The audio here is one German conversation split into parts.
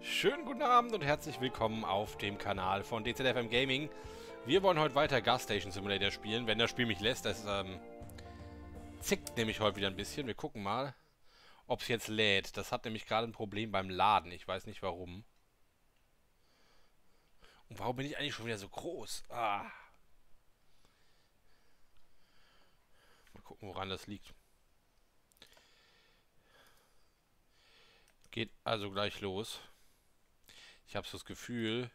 Schönen guten Abend und herzlich willkommen auf dem Kanal von DZFM Gaming. Wir wollen heute weiter Gas Station Simulator spielen, wenn das Spiel mich lässt. Das zickt nämlich heute wieder ein bisschen. Wir gucken mal, ob es jetzt lädt. Das hat nämlich gerade ein Problem beim Laden. Ich weiß nicht warum. Und warum bin ich eigentlich schon wieder so groß? Ah. Mal gucken, woran das liegt. Geht also gleich los. Ich habe so das Gefühl,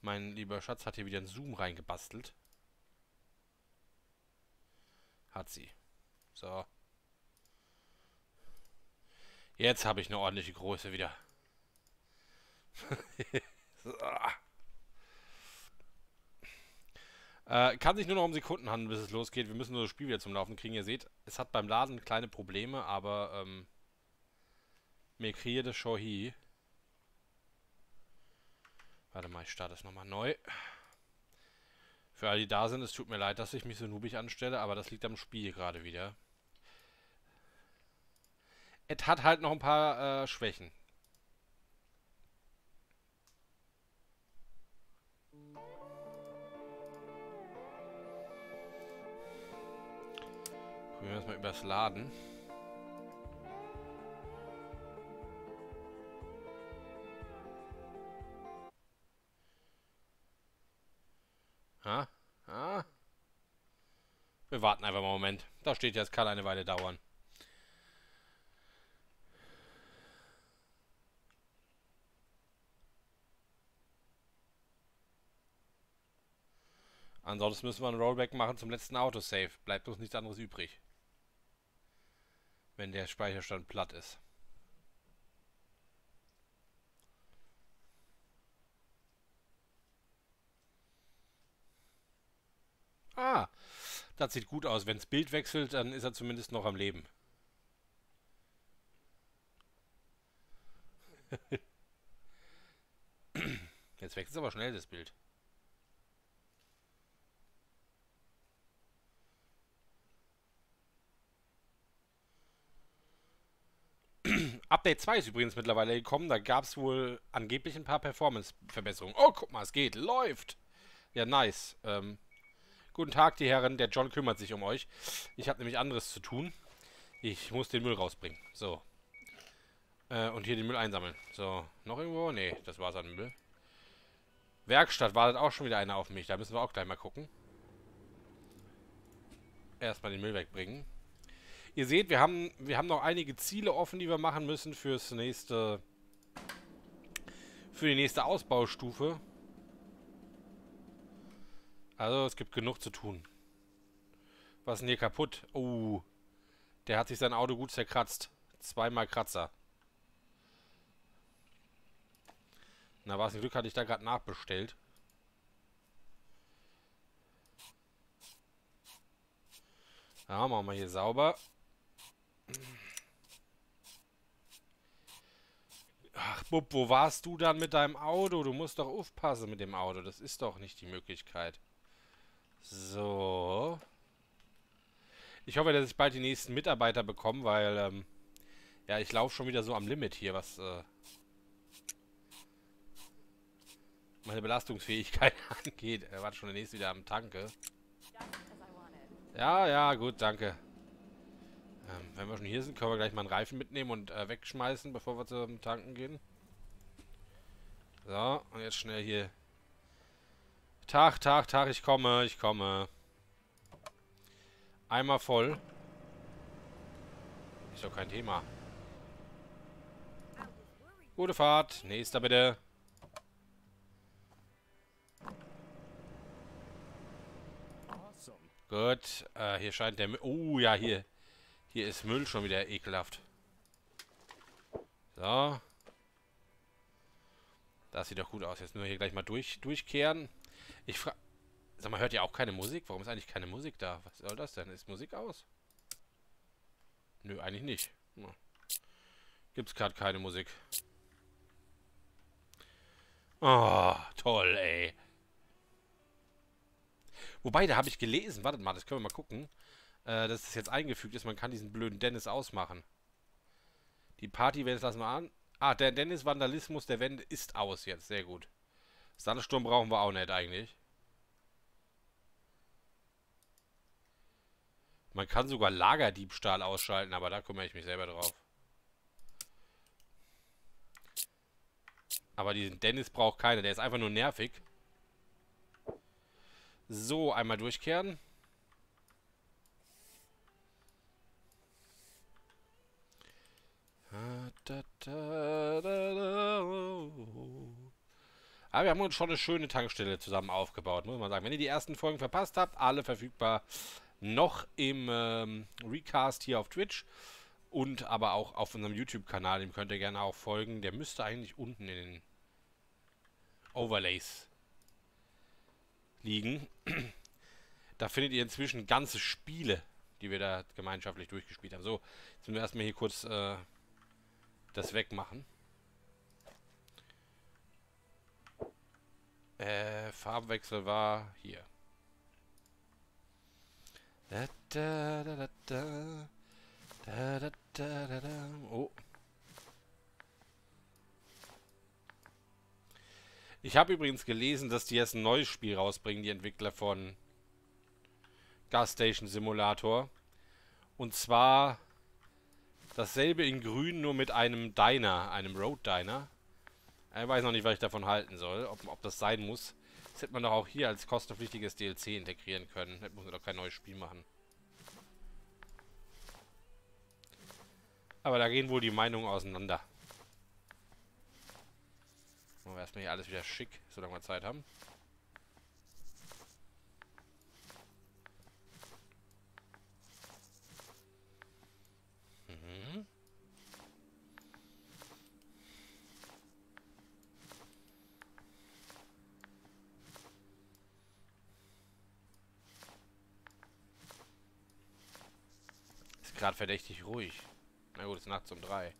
mein lieber Schatz hat hier wieder einen Zoom reingebastelt. Hat sie. So. Jetzt habe ich eine ordentliche Größe wieder. So. Kann sich nur noch um Sekunden handeln, bis es losgeht. Wir müssen nur das Spiel wieder zum Laufen kriegen. Ihr seht, es hat beim Laden kleine Probleme, aber mir kriege das schon hier. Warte mal, ich starte es nochmal neu. Für alle, die da sind, es tut mir leid, dass ich mich so noobig anstelle, aber das liegt am Spiel gerade wieder. Es hat halt noch ein paar Schwächen. Wir müssen erstmal übers Laden. Wir warten einfach mal einen Moment. Da steht jetzt, kann eine Weile dauern. Ansonsten müssen wir einen Rollback machen zum letzten Autosave. Bleibt uns nichts anderes übrig. Wenn der Speicherstand platt ist. Ah, das sieht gut aus. Wenn das Bild wechselt, dann ist er zumindest noch am Leben. Jetzt wechselt es aber schnell, das Bild. Update 2 ist übrigens mittlerweile gekommen. Da gab es wohl angeblich ein paar Performance-Verbesserungen. Oh, guck mal, es geht. Läuft. Ja, nice. Guten Tag, die Herren. Der John kümmert sich um euch. Ich habe nämlich anderes zu tun. Ich muss den Müll rausbringen. So. Und hier den Müll einsammeln. So. Noch irgendwo? Nee, das war's an Müll. Werkstatt wartet auch schon wieder einer auf mich. Da müssen wir auch gleich mal gucken. Erstmal den Müll wegbringen. Ihr seht, wir haben noch einige Ziele offen, die wir machen müssen für die nächste Ausbaustufe. Also es gibt genug zu tun. Was ist denn hier kaputt? Oh, der hat sich sein Auto gut zerkratzt. Zweimal Kratzer. Na, was ein Glück, hatte ich da gerade nachbestellt. Ja, machen wir hier sauber. Ach, Bub, wo warst du dann mit deinem Auto? Du musst doch aufpassen mit dem Auto. Das ist doch nicht die Möglichkeit. So. Ich hoffe, dass ich bald die nächsten Mitarbeiter bekomme, weil, ja, ich laufe schon wieder so am Limit hier, was, meine Belastungsfähigkeit angeht. Er war schon der nächste wieder am Tanke. Ja, ja, gut, danke. Wenn wir schon hier sind, können wir gleich mal einen Reifen mitnehmen und wegschmeißen, bevor wir zum Tanken gehen. So, und jetzt schnell hier. Tag, Tag, Tag, ich komme, ich komme. Einmal voll. Ist doch kein Thema. Gute Fahrt, nächster bitte. Gut, hier scheint der Müll. Oh ja, hier. Hier ist Müll schon wieder ekelhaft. So. Das sieht doch gut aus. Jetzt müssen wir hier gleich mal durchkehren. Ich frage... Sag mal, hört ihr auch keine Musik? Warum ist eigentlich keine Musik da? Was soll das denn? Ist Musik aus? Nö, eigentlich nicht. Hm. Gibt's gerade keine Musik. Oh, toll, ey. Wobei, da habe ich gelesen. Wartet mal, das können wir mal gucken. Dass das jetzt eingefügt ist. Man kann diesen blöden Dennis ausmachen. Die Party, wenn es lassen wir an. Ah, der Dennis-Vandalismus der Wände ist aus jetzt. Sehr gut. Sandsturm brauchen wir auch nicht eigentlich. Man kann sogar Lagerdiebstahl ausschalten, aber da kümmere ich mich selber drauf. Aber diesen Dennis braucht keiner. Der ist einfach nur nervig. So, einmal durchkehren. Aber wir haben uns schon eine schöne Tankstelle zusammen aufgebaut, muss man sagen. Wenn ihr die ersten Folgen verpasst habt, alle verfügbar noch im Recast hier auf Twitch und aber auch auf unserem YouTube-Kanal. Dem könnt ihr gerne auch folgen. Der müsste eigentlich unten in den Overlays liegen. Da findet ihr inzwischen ganze Spiele, die wir da gemeinschaftlich durchgespielt haben. So, jetzt müssen wir erstmal hier kurz... das wegmachen. Farbwechsel war hier. Oh. Ich habe übrigens gelesen, dass die jetzt ein neues Spiel rausbringen, die Entwickler von Gas Station Simulator. Und zwar dasselbe in grün, nur mit einem Diner, einem Road Diner. Ich weiß noch nicht, was ich davon halten soll, ob das sein muss. Das hätte man doch auch hier als kostenpflichtiges DLC integrieren können. Da muss man doch kein neues Spiel machen. Aber da gehen wohl die Meinungen auseinander. Machen wir erstmal hier alles wieder schick, solange wir Zeit haben. Ist gerade verdächtig ruhig. Na gut, es ist nachts um 3.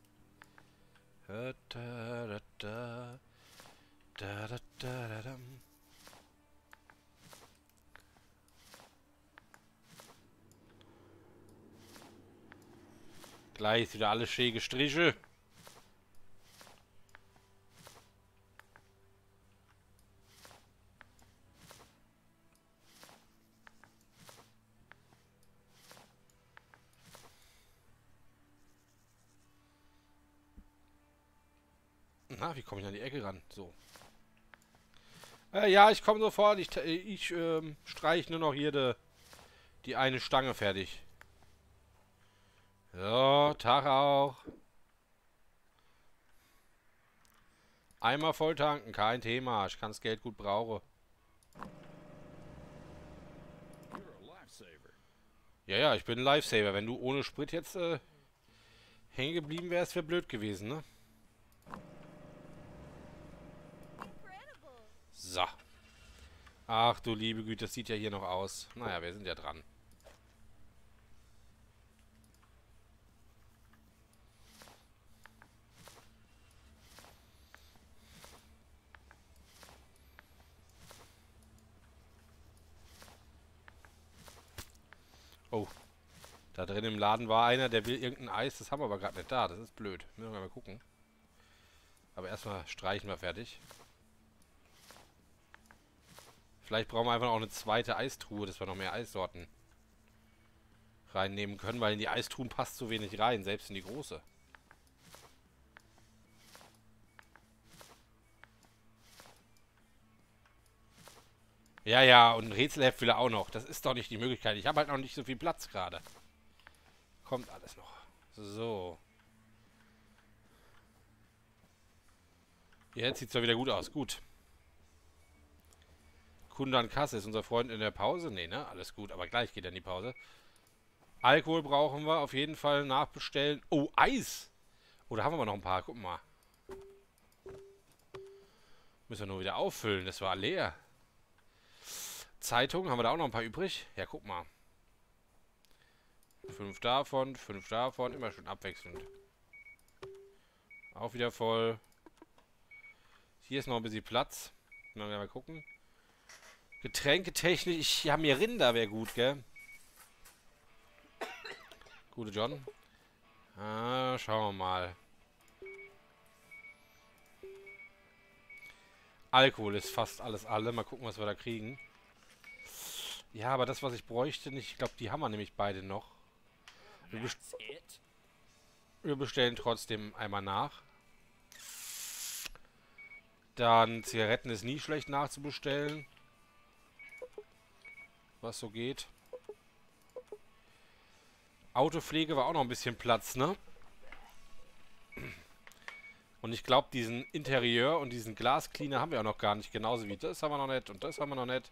Gleich ist wieder alles schön gestrichen. Na, wie komme ich an die Ecke ran? So. Ja, ich komme sofort. Ich streiche nur noch hier die eine Stange fertig. So, Tag auch. Einmal voll tanken, kein Thema. Ich kann das Geld gut brauchen. Ja, ich bin ein Lifesaver. Wenn du ohne Sprit jetzt hängen geblieben wärst, wäre blöd gewesen, ne? So. Ach du liebe Güte, das sieht ja hier noch aus. Naja, wir sind ja dran. Oh. Da drin im Laden war einer, der will irgendein Eis. Das haben wir aber gerade nicht da. Das ist blöd. Müssen wir mal gucken. Aber erstmal streichen wir fertig. Vielleicht brauchen wir einfach auch eine zweite Eistruhe, dass wir noch mehr Eissorten reinnehmen können, weil in die Eistruhen passt zu wenig rein, selbst in die große. Ja, und ein Rätselheft will er auch noch. Das ist doch nicht die Möglichkeit. Ich habe halt noch nicht so viel Platz gerade. Kommt alles noch. So. Jetzt sieht es doch wieder gut aus. Gut. Kunde an Kasse. Ist unser Freund in der Pause? Nee, ne? Alles gut, aber gleich geht er in die Pause. Alkohol brauchen wir auf jeden Fall nachbestellen. Oh, Eis! Oh, da haben wir noch ein paar. Guck mal. Müssen wir nur wieder auffüllen. Das war leer. Zeitung, haben wir da auch noch ein paar übrig? Ja, guck mal. 5 davon, 5 davon. Immer schön abwechselnd. Auch wieder voll. Hier ist noch ein bisschen Platz. Mal gucken. Getränketechnisch, ja, mir Rinder wäre gut, gell? Gute John. Ah, schauen wir mal. Alkohol ist fast alles alle. Mal gucken, was wir da kriegen. Ja, aber das, was ich bräuchte, nicht. Ich glaube, die haben wir nämlich beide noch. Wir bestellen trotzdem einmal nach. Dann Zigaretten ist nie schlecht nachzubestellen. Was so geht. Autopflege war auch noch ein bisschen Platz, ne? Und ich glaube, diesen Interieur und diesen Glascleaner haben wir auch noch gar nicht. Genauso wie das haben wir noch nicht und das haben wir noch nicht.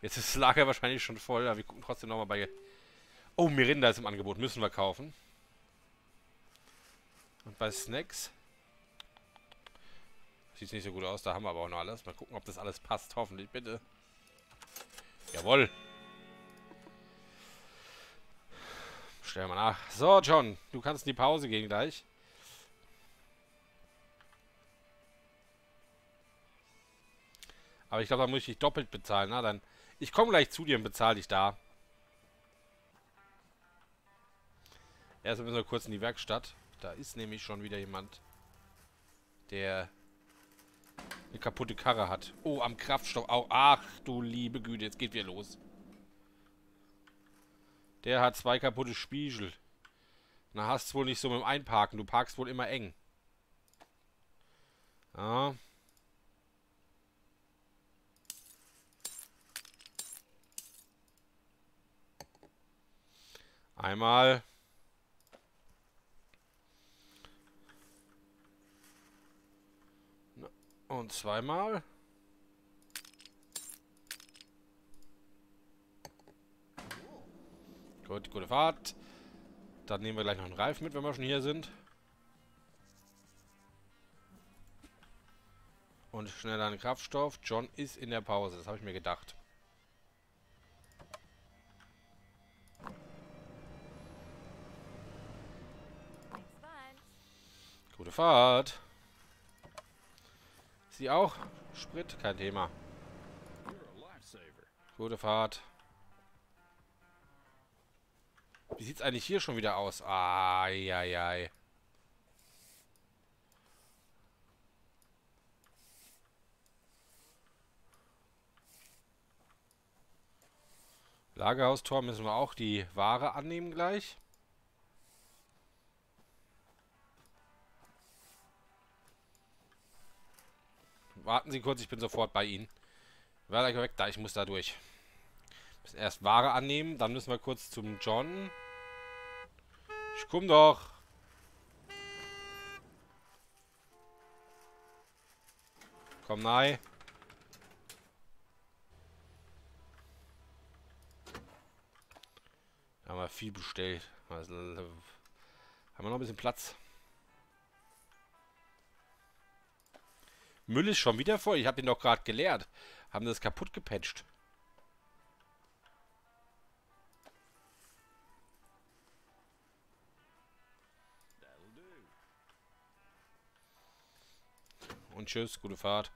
Jetzt ist das Lager wahrscheinlich schon voll, aber wir gucken trotzdem nochmal bei... Oh, Mirinda ist im Angebot. Müssen wir kaufen. Und bei Snacks... Sieht nicht so gut aus. Da haben wir aber auch noch alles. Mal gucken, ob das alles passt. Hoffentlich, bitte. Jawohl. Stellen wir mal nach. So, John, du kannst in die Pause gehen gleich. Aber ich glaube, da muss ich dich doppelt bezahlen. Na dann, ich komme gleich zu dir und bezahle dich da. Erstmal müssen wir kurz in die Werkstatt. Da ist nämlich schon wieder jemand, der eine kaputte Karre hat. Oh, am Kraftstoff auch. Ach du liebe Güte, jetzt geht wieder los. Der hat zwei kaputte Spiegel. Na, hast wohl nicht so mit dem Einparken. Du parkst wohl immer eng. Ja. Einmal. Und zweimal. Gut, gute Fahrt. Dann nehmen wir gleich noch einen Reifen mit, wenn wir schon hier sind. Und schneller an Kraftstoff. John ist in der Pause, das habe ich mir gedacht. Gute Fahrt. Sie auch? Sprit? Kein Thema. Gute Fahrt. Wie sieht es eigentlich hier schon wieder aus? Ai, ai, ai. Lagerhaustor müssen wir auch die Ware annehmen gleich. Warten Sie kurz, ich bin sofort bei Ihnen. Wer da weg? Da, ich muss da durch. Müssen erst Ware annehmen, dann müssen wir kurz zum John. Ich komm doch. Komm, nein. Da haben wir viel bestellt. Also, haben wir noch ein bisschen Platz. Müll ist schon wieder voll. Ich habe den doch gerade geleert. Haben das kaputt gepatcht. Und tschüss, gute Fahrt.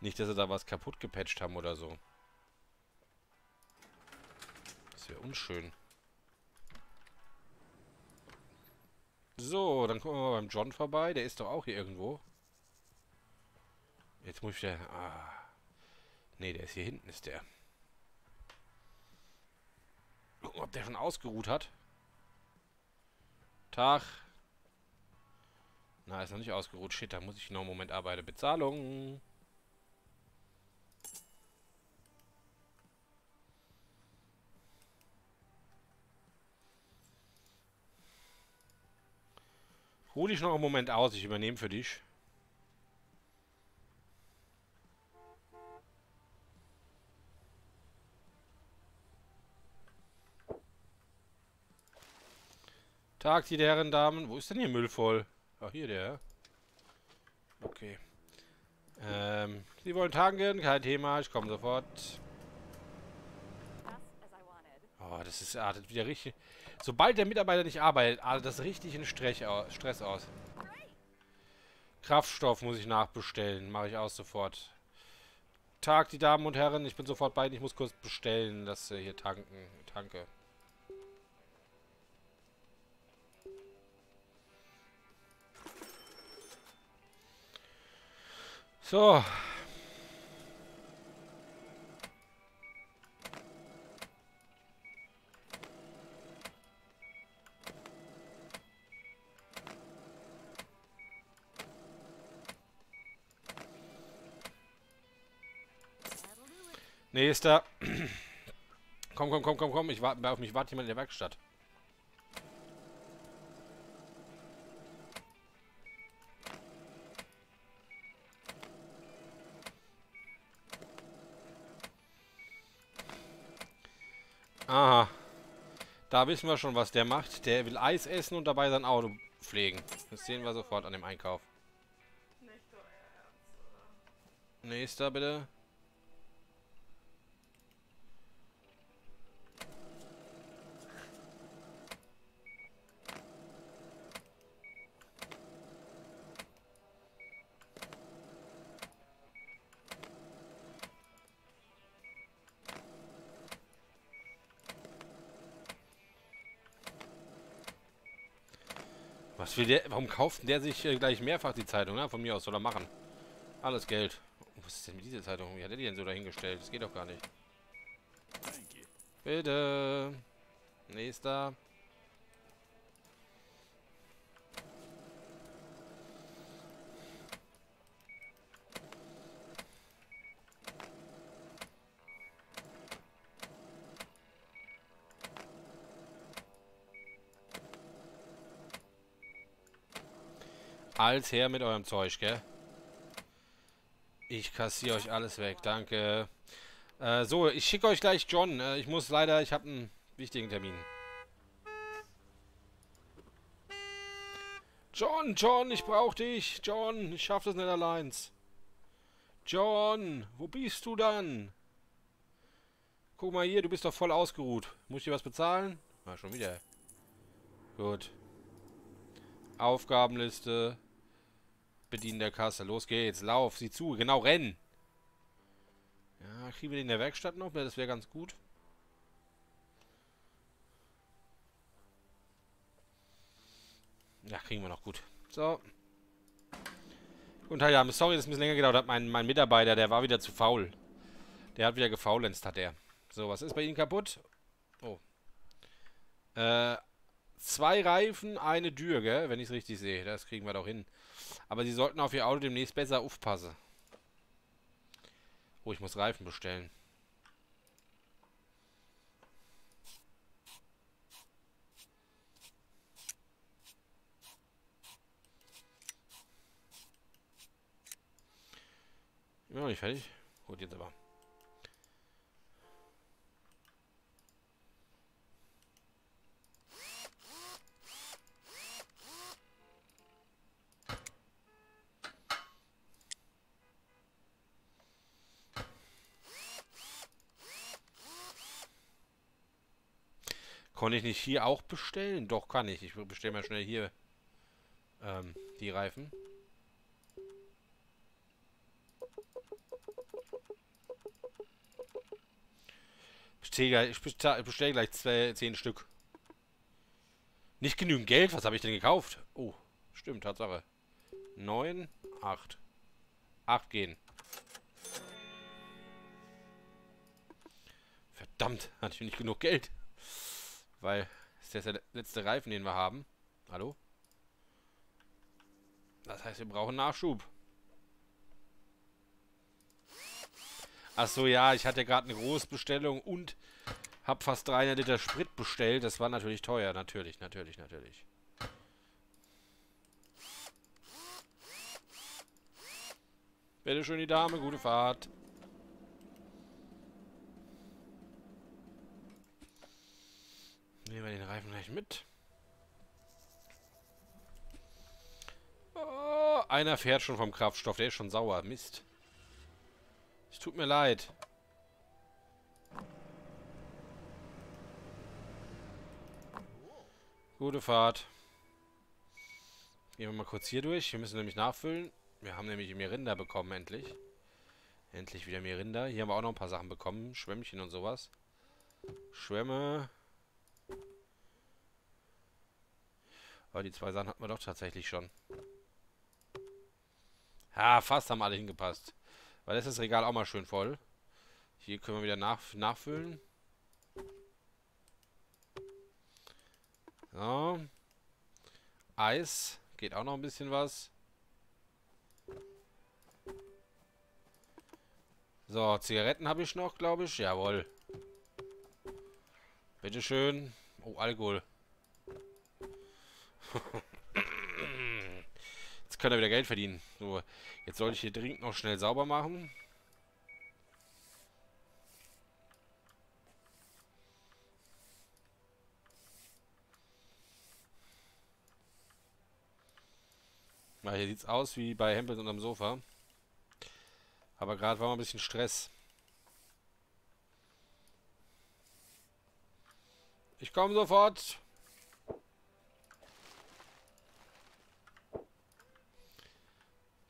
Nicht, dass sie da was kaputt gepatcht haben oder so. Das wäre unschön. So, dann gucken wir mal beim John vorbei. Der ist doch auch hier irgendwo. Jetzt muss ich ja... Ah. Ne, der ist hier hinten, ist der. Gucken, ob der schon ausgeruht hat. Tag. Na, ist noch nicht ausgeruht. Shit, da muss ich noch einen Moment arbeiten. Bezahlung. Ruh dich noch einen Moment aus, ich übernehme für dich. Tag, die Herren, Damen. Wo ist denn hier Müll voll? Ach, hier der. Okay. Sie wollen tanken? Kein Thema, ich komme sofort. Oh, das ist artet wieder richtig. Sobald der Mitarbeiter nicht arbeitet, artet das richtig in Stress aus. Kraftstoff muss ich nachbestellen. Mache ich auch sofort. Tag, die Damen und Herren. Ich bin sofort bei Ihnen. Ich muss kurz bestellen, dass hier tanken. Tanke. So. Nächster. Komm, komm, komm, komm, komm. Ich warte, auf mich wartet jemand in der Werkstatt. Aha. Da wissen wir schon, was der macht. Der will Eis essen und dabei sein Auto pflegen. Das sehen wir sofort an dem Einkauf. Nicht so ernst, oder? Nächster, bitte. Was will der? Warum kauft der sich gleich mehrfach die Zeitung? Na, von mir aus soll er machen. Alles Geld. Was ist denn mit dieser Zeitung? Wie hat er die denn so dahingestellt? Das geht doch gar nicht. Bitte. Nächster. Alles her mit eurem Zeug, gell? Ich kassiere euch alles weg, danke. So, ich schicke euch gleich John. Ich muss leider, ich habe einen wichtigen Termin. John, John, ich brauche dich. John, ich schaffe das nicht allein. John, wo bist du dann? Guck mal hier, du bist doch voll ausgeruht. Muss ich dir was bezahlen? Na, schon wieder. Gut. Aufgabenliste. Bedienen der Kasse. Los geht's. Lauf. Sieh zu. Genau, rennen. Ja, kriegen wir den in der Werkstatt noch? Das wäre ganz gut. Ja, kriegen wir noch gut. So. Und ja, sorry, dass es ein bisschen länger gedauert hat. Mein Mitarbeiter, der war wieder zu faul. Der hat wieder gefaulenzt, hat er. So, was ist bei Ihnen kaputt? Oh. 2 Reifen, eine Tür, gell? Wenn ich es richtig sehe. Das kriegen wir doch hin. Aber Sie sollten auf Ihr Auto demnächst besser aufpassen. Oh, ich muss Reifen bestellen. Immer noch nicht fertig. Gut, jetzt aber. Kann ich nicht hier auch bestellen? Doch, kann ich. Ich bestelle mal schnell hier die Reifen. Ich bestelle gleich 10 Stück. Nicht genügend Geld. Was habe ich denn gekauft? Oh, stimmt, Tatsache. 9, 8. 8 gehen. Verdammt, hatte ich nicht genug Geld. Weil, ist das der letzte Reifen, den wir haben? Hallo? Das heißt, wir brauchen Nachschub. Achso, ja, ich hatte gerade eine Großbestellung und habe fast 300 Liter Sprit bestellt. Das war natürlich teuer. Natürlich. Bitteschön, die Dame. Gute Fahrt. Nehmen wir den Reifen gleich mit. Oh, einer fährt schon vom Kraftstoff. Der ist schon sauer. Mist. Es tut mir leid. Gute Fahrt. Gehen wir mal kurz hier durch. Wir müssen nämlich nachfüllen. Wir haben nämlich mehr Rinder bekommen, endlich. Endlich wieder mehr Rinder. Hier haben wir auch noch ein paar Sachen bekommen. Schwämmchen und sowas. Schwämme. Aber die 2 Sachen hatten wir doch tatsächlich schon. Ja, fast haben alle hingepasst. Weil das ist das Regal auch mal schön voll. Hier können wir wieder nachfüllen. So. Eis. Geht auch noch ein bisschen was. So, Zigaretten habe ich noch, glaube ich. Jawohl. Bitteschön. Oh, Alkohol. Jetzt kann er wieder Geld verdienen. So, jetzt sollte ich hier dringend noch schnell sauber machen. Na, hier sieht es aus wie bei Hempels unterm Sofa. Aber gerade war mal ein bisschen Stress. Ich komme sofort.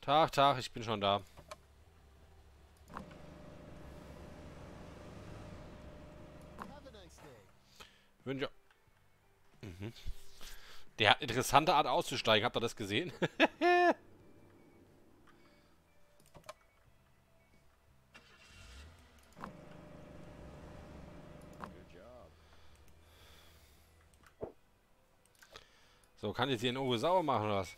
Tag, Tag, ich bin schon da. Wünsche. Mhm. Der hat eine interessante Art auszusteigen. Habt ihr das gesehen? So, kann ich jetzt hier in Owe sauber machen oder was?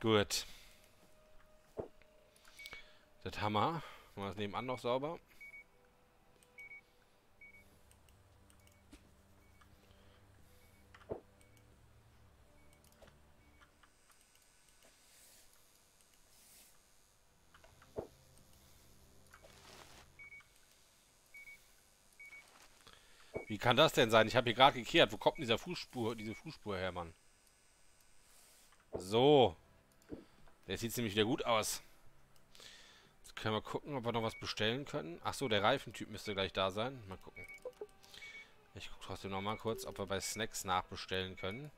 Gut. Das Hammer. Machen wir das nebenan noch sauber. Wie kann das denn sein? Ich habe hier gerade gekehrt. Wo kommt denn diese Fußspur her, Mann? So. Der sieht nämlich wieder gut aus. Jetzt können wir gucken, ob wir noch was bestellen können. Achso, der Reifentyp müsste gleich da sein. Mal gucken. Ich gucke trotzdem nochmal kurz, ob wir bei Snacks nachbestellen können.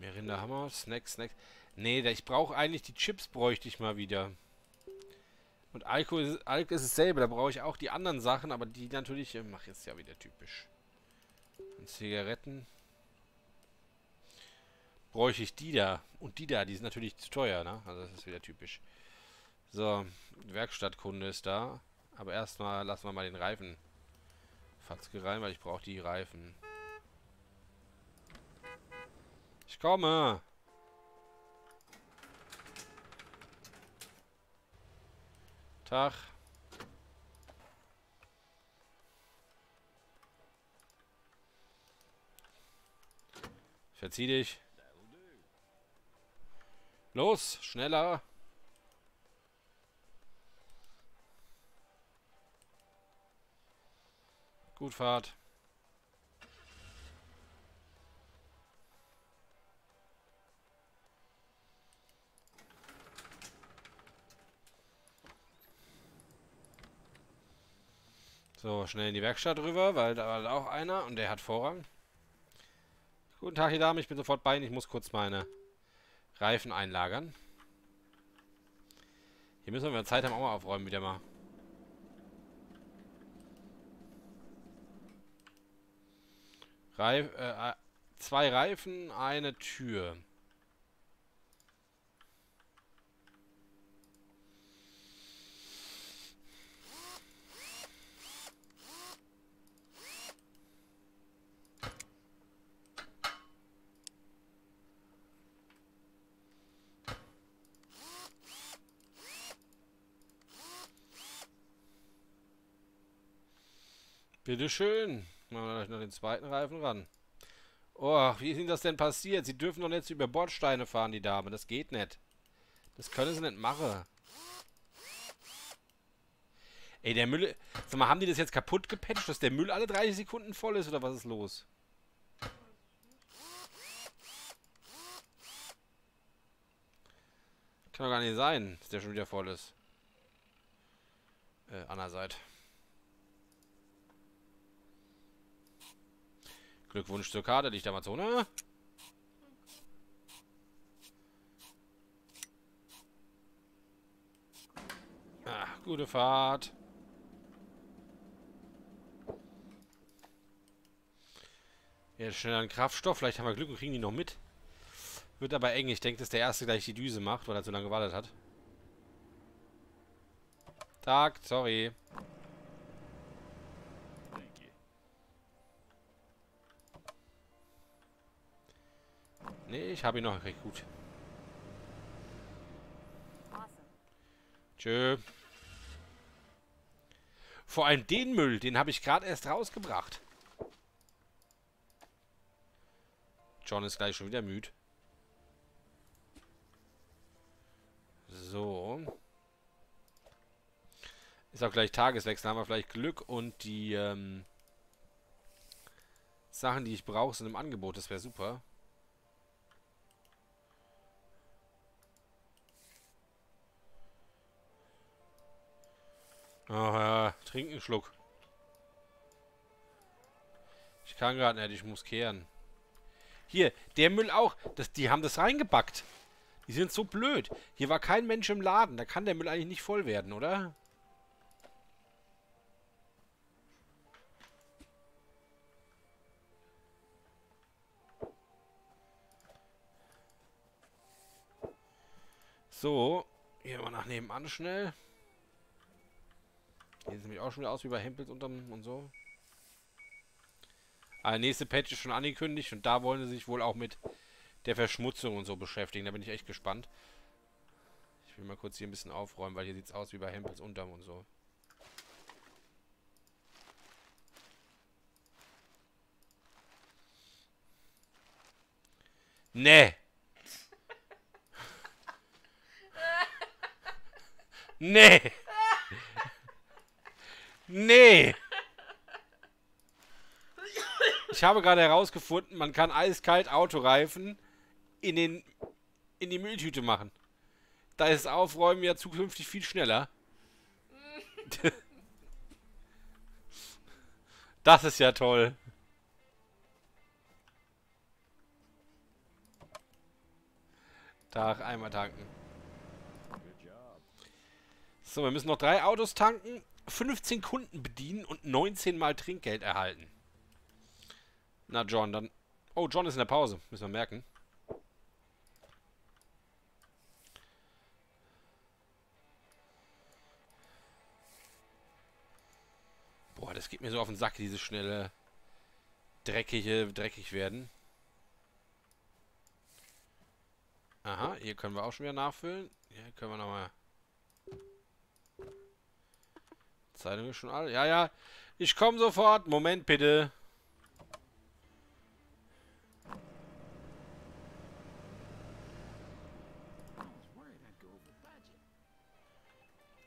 Mehr Rinderhammer. Snacks. Nee, ich brauche eigentlich die Chips, bräuchte ich mal wieder. Und Alk ist dasselbe. Da brauche ich auch die anderen Sachen, aber die natürlich... Ich mache jetzt ja wieder typisch. Und Zigaretten... Bräuchte ich die da. Und die sind natürlich zu teuer, ne? Also das ist wieder typisch. So, Werkstattkunde ist da. Aber erstmal lassen wir mal den Reifen Fatzke rein, weil ich brauche die Reifen. Ich komme! Tag. Verzieh dich. Los, schneller! Gut Fahrt. So, schnell in die Werkstatt rüber, weil da war auch einer und der hat Vorrang. Guten Tag, ihr Damen, ich bin sofort bei Ihnen. Ich muss kurz meine Reifen einlagern. Hier müssen wir, wenn wir Zeit haben, auch mal aufräumen wieder mal. Zwei Reifen, eine Tür. Bitteschön. Machen wir noch den zweiten Reifen ran. Oh, wie ist Ihnen das denn passiert? Sie dürfen doch nicht über Bordsteine fahren, die Dame. Das geht nicht. Das können Sie nicht machen. Ey, der Müll... Sag mal, haben die das jetzt kaputt gepatcht, dass der Müll alle 30 Sekunden voll ist? Oder was ist los? Kann doch gar nicht sein, dass der schon wieder voll ist. Andererseits. Glückwunsch zur Karte, Licht Amazone. Ach, gute Fahrt. Jetzt schnell an Kraftstoff. Vielleicht haben wir Glück und kriegen die noch mit. Wird aber eng. Ich denke, dass der erste gleich die Düse macht, weil er so lange gewartet hat. Tag, sorry. Nee, ich habe ihn noch gekriegt. Gut. Awesome. Tschö. Vor allem den Müll, den habe ich gerade erst rausgebracht. John ist gleich schon wieder müde. So. Ist auch gleich Tageswechsel. Haben wir vielleicht Glück und die Sachen, die ich brauche, sind im Angebot. Das wäre super. Oh ja, trink einen Schluck. Ich kann gerade nicht, ich muss kehren. Hier, der Müll auch. Die haben das reingebackt. Die sind so blöd. Hier war kein Mensch im Laden. Da kann der Müll eigentlich nicht voll werden, oder? So, hier mal nach nebenan schnell. Hier sieht nämlich auch schon wieder aus wie bei Hempels und so. Aber der nächste Patch ist schon angekündigt und da wollen sie sich wohl auch mit der Verschmutzung und so beschäftigen. Da bin ich echt gespannt. Ich will mal kurz hier ein bisschen aufräumen, weil hier sieht es aus wie bei Hempels unterm und so. Nee! Nee! Nee! Ich habe gerade herausgefunden, man kann eiskalt Autoreifen in die Mülltüte machen. Da ist das Aufräumen ja zukünftig viel schneller. Das ist ja toll. Tag, einmal tanken. So, wir müssen noch 3 Autos tanken, 15 Kunden bedienen und 19 Mal Trinkgeld erhalten. Na, John, dann... Oh, John ist in der Pause. Müssen wir merken. Boah, das geht mir so auf den Sack, diese schnelle, dreckig werden. Aha, hier können wir auch schon wieder nachfüllen. Hier können wir nochmal... Zeitung ist schon alle. Ja, ja. Ich komme sofort. Moment, bitte.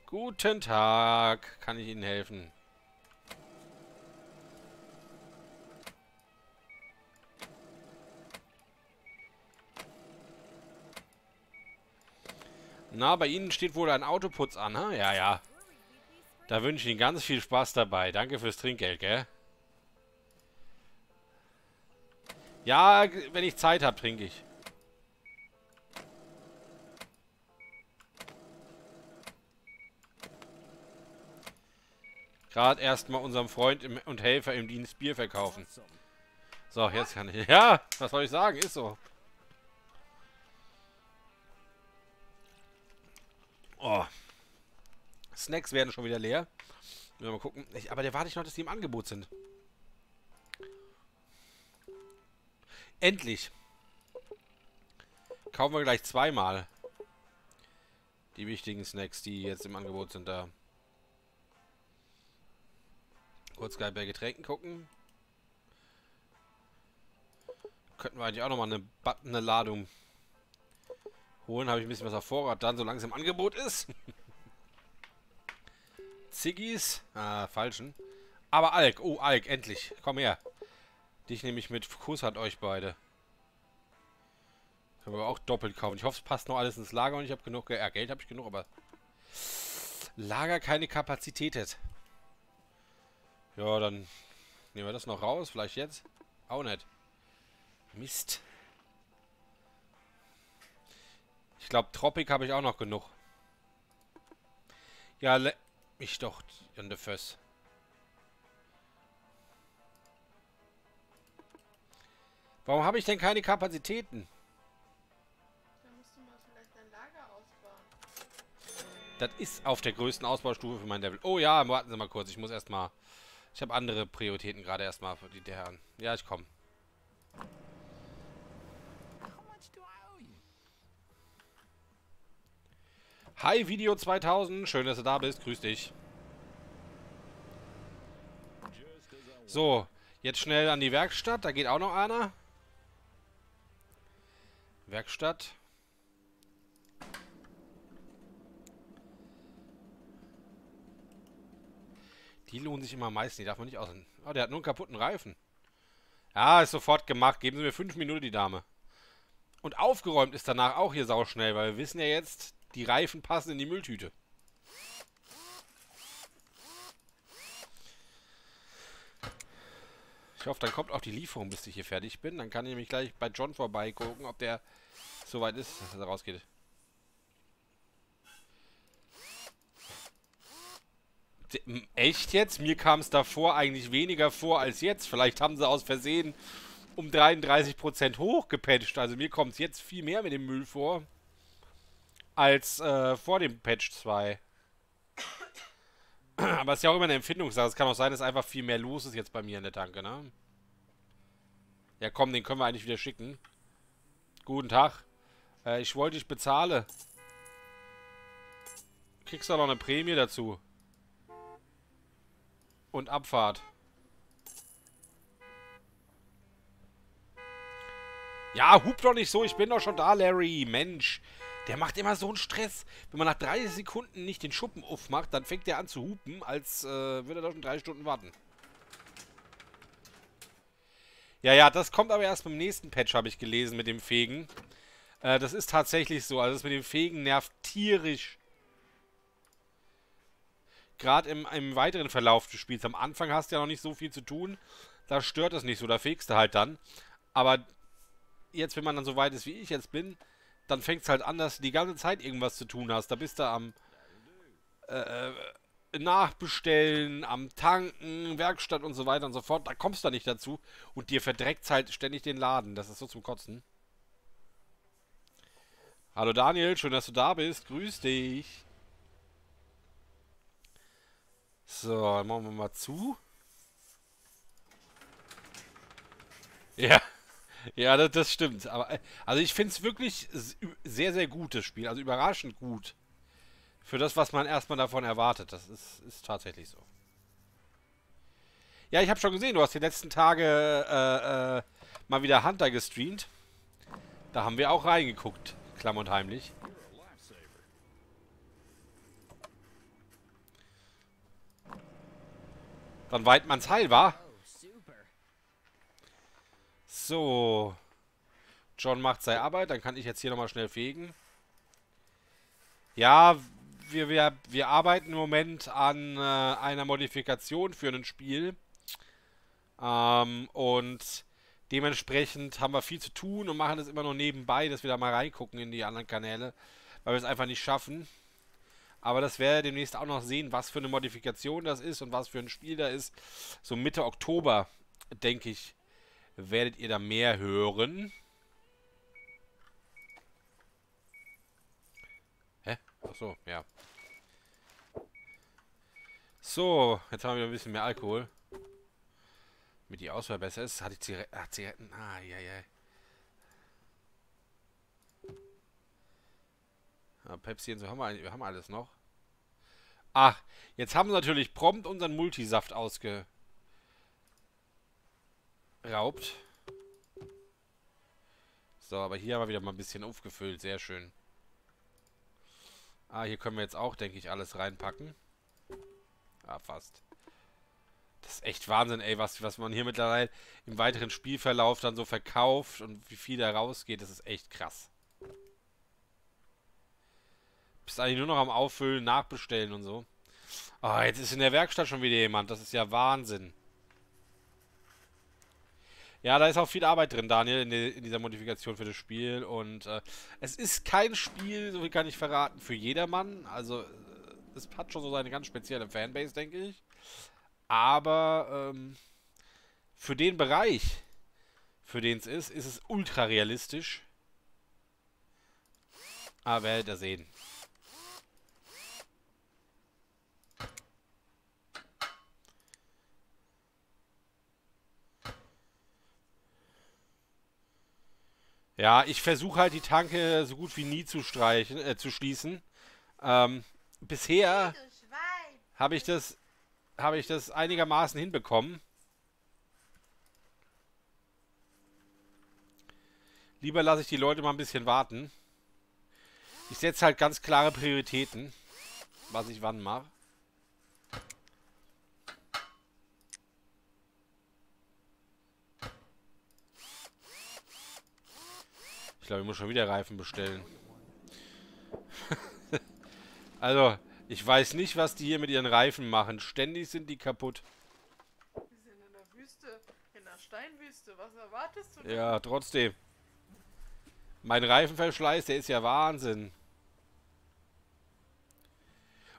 Guten Tag. Kann ich Ihnen helfen? Na, bei Ihnen steht wohl ein Autoputz an, ha? Ja, ja. Da wünsche ich Ihnen ganz viel Spaß dabei. Danke fürs Trinkgeld, gell? Ja, wenn ich Zeit habe, trinke ich. Gerade erstmal unserem Freund und Helfer im Dienst Bier verkaufen. So, jetzt kann ich... Ja, was soll ich sagen? Ist so. Oh. Snacks werden schon wieder leer. Mal gucken. Aber da warte ich noch, dass die im Angebot sind. Endlich. Kaufen wir gleich zweimal. Die wichtigen Snacks, die jetzt im Angebot sind da. Kurz geil bei Getränken gucken. Könnten wir eigentlich auch nochmal eine Ladung holen. Habe ich ein bisschen was auf Vorrat dann, solange es im Angebot ist. Ziggis. Ah, falschen. Aber Alk. Oh, Alk, endlich. Komm her. Dich nehme ich mit. Kuss hat euch beide. Können wir auch doppelt kaufen. Ich hoffe, es passt noch alles ins Lager und ich habe genug... Geld habe ich genug, aber... Lager keine Kapazität hat. Ja, dann nehmen wir das noch raus. Vielleicht jetzt. Auch nicht. Mist. Ich glaube, Tropic habe ich auch noch genug. Ja, mich doch an der Föss. Warum habe ich denn keine Kapazitäten? Da musst du mal vielleicht dein Lager ausbauen. Das ist auf der größten Ausbaustufe für mein Level. Oh ja, warten Sie mal kurz. Ich muss erstmal. Ich habe andere Prioritäten gerade erstmal für die Herren. Ja, ich komme. Hi, Video 2000. Schön, dass du da bist. Grüß dich. So, jetzt schnell an die Werkstatt. Da geht auch noch einer. Werkstatt. Die lohnen sich immer am meisten. Die darf man nicht aussehen. Oh, der hat nur einen kaputten Reifen. Ja, ist sofort gemacht. Geben Sie mir 5 Minuten, die Dame. Und aufgeräumt ist danach auch hier sauschnell, weil wir wissen ja jetzt... Die Reifen passen in die Mülltüte. Ich hoffe, dann kommt auch die Lieferung, bis ich hier fertig bin. Dann kann ich nämlich gleich bei John vorbeigucken, ob der so weit ist, dass er rausgeht. Echt jetzt? Mir kam es davor eigentlich weniger vor als jetzt. Vielleicht haben sie aus Versehen um 33% hochgepatcht. Also mir kommt es jetzt viel mehr mit dem Müll vor, als vor dem Patch 2. Aber es ist ja auch immer eine Empfindungssache. Es kann auch sein, dass einfach viel mehr los ist jetzt bei mir in der Tanke, ne? Ja komm, den können wir eigentlich wieder schicken. Guten Tag. Ich wollte dich bezahlen. Kriegst du noch eine Prämie dazu. Und Abfahrt. Ja, hup doch nicht so. Ich bin doch schon da, Larry. Mensch. Der macht immer so einen Stress. Wenn man nach 30 Sekunden nicht den Schuppen aufmacht, dann fängt der an zu hupen, als würde er doch schon 3 Stunden warten. Ja, ja, das kommt aber erst beim nächsten Patch, habe ich gelesen, mit dem Fegen. Das ist tatsächlich so. Also das mit dem Fegen nervt tierisch. Gerade im weiteren Verlauf des Spiels. Am Anfang hast du ja noch nicht so viel zu tun. Da stört es nicht so. Da fegst du halt dann. Aber jetzt, wenn man dann so weit ist, wie ich jetzt bin, dann fängt es halt an, dass du die ganze Zeit irgendwas zu tun hast. Da bist du am Nachbestellen, am Tanken, Werkstatt und so weiter und so fort. Da kommst du nicht dazu und dir verdreckt halt ständig den Laden. Das ist so zum Kotzen. Hallo Daniel, schön, dass du da bist. Grüß dich. So, dann machen wir mal zu. Ja. Ja, das stimmt. Aber, also ich finde es wirklich sehr, sehr gut, das Spiel. Also überraschend gut. Für das, was man erstmal davon erwartet. Das ist tatsächlich so. Ja, ich habe schon gesehen, du hast die letzten Tage mal wieder Hunter gestreamt. Da haben wir auch reingeguckt. Klamm und heimlich. Dann weit man's heil war. So, John macht seine Arbeit, dann kann ich jetzt hier nochmal schnell fegen. Ja, wir arbeiten im Moment an einer Modifikation für ein Spiel. Und dementsprechend haben wir viel zu tun und machen das immer nur nebenbei, dass wir da mal reingucken in die anderen Kanäle, weil wir es einfach nicht schaffen. Aber das wäre demnächst auch noch sehen, was für eine Modifikation das ist und was für ein Spiel da ist. So Mitte Oktober, denke ich, werdet ihr da mehr hören. Hä? Achso, ja. So, jetzt haben wir ein bisschen mehr Alkohol. Damit die Auswahl besser ist, hatte ich Zigaretten. Ah, Zigaretten. Ah, ja, ja. Ah, Pepsi und so haben wir eigentlich. Wir haben alles noch. Ach, jetzt haben sie natürlich prompt unseren Multisaft ausge... raubt. So, aber hier haben wir wieder mal ein bisschen aufgefüllt. Sehr schön. Ah, hier können wir jetzt auch, denke ich, alles reinpacken. Ah, fast. Das ist echt Wahnsinn, ey, was man hier mittlerweile im weiteren Spielverlauf dann so verkauft und wie viel da rausgeht. Das ist echt krass. Bist eigentlich nur noch am Auffüllen, Nachbestellen und so. Ah, jetzt ist in der Werkstatt schon wieder jemand. Das ist ja Wahnsinn. Ja, da ist auch viel Arbeit drin, Daniel, in dieser Modifikation für das Spiel. Und es ist kein Spiel, so viel kann ich verraten, für jedermann. Also, es hat schon so seine ganz spezielle Fanbase, denke ich. Aber für den Bereich, für den es ist es ultra realistisch. Aber werdet ihr sehen. Ja, ich versuche halt die Tanke so gut wie nie zu schließen. Bisher habe ich das einigermaßen hinbekommen. Lieber lasse ich die Leute mal ein bisschen warten. Ich setze halt ganz klare Prioritäten, was ich wann mache. Ich glaube, ich muss schon wieder Reifen bestellen. Also, ich weiß nicht, was die hier mit ihren Reifen machen. Ständig sind die kaputt. Die sind in der Wüste, in der Wüste. Was erwartest du denn? Ja, trotzdem. Mein Reifenverschleiß, der ist ja Wahnsinn.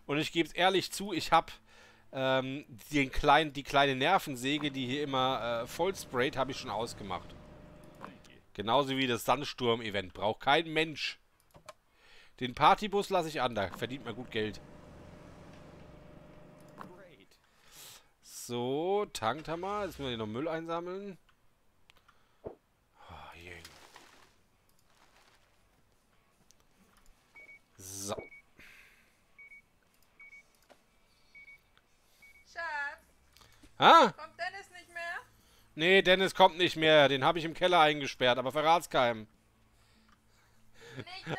Und ich gebe es ehrlich zu, ich habe die kleine Nervensäge, die hier immer voll sprayt, habe ich schon ausgemacht. Genauso wie das Sandsturm-Event. Braucht kein Mensch. Den Partybus lasse ich an, da verdient man gut Geld. So, tankt haben wir. Jetzt müssen wir hier noch Müll einsammeln. Oh, hier. So. Ah? Kommt Dennis nicht mehr? Nee, Dennis kommt nicht mehr. Den habe ich im Keller eingesperrt, aber verrat's keinem.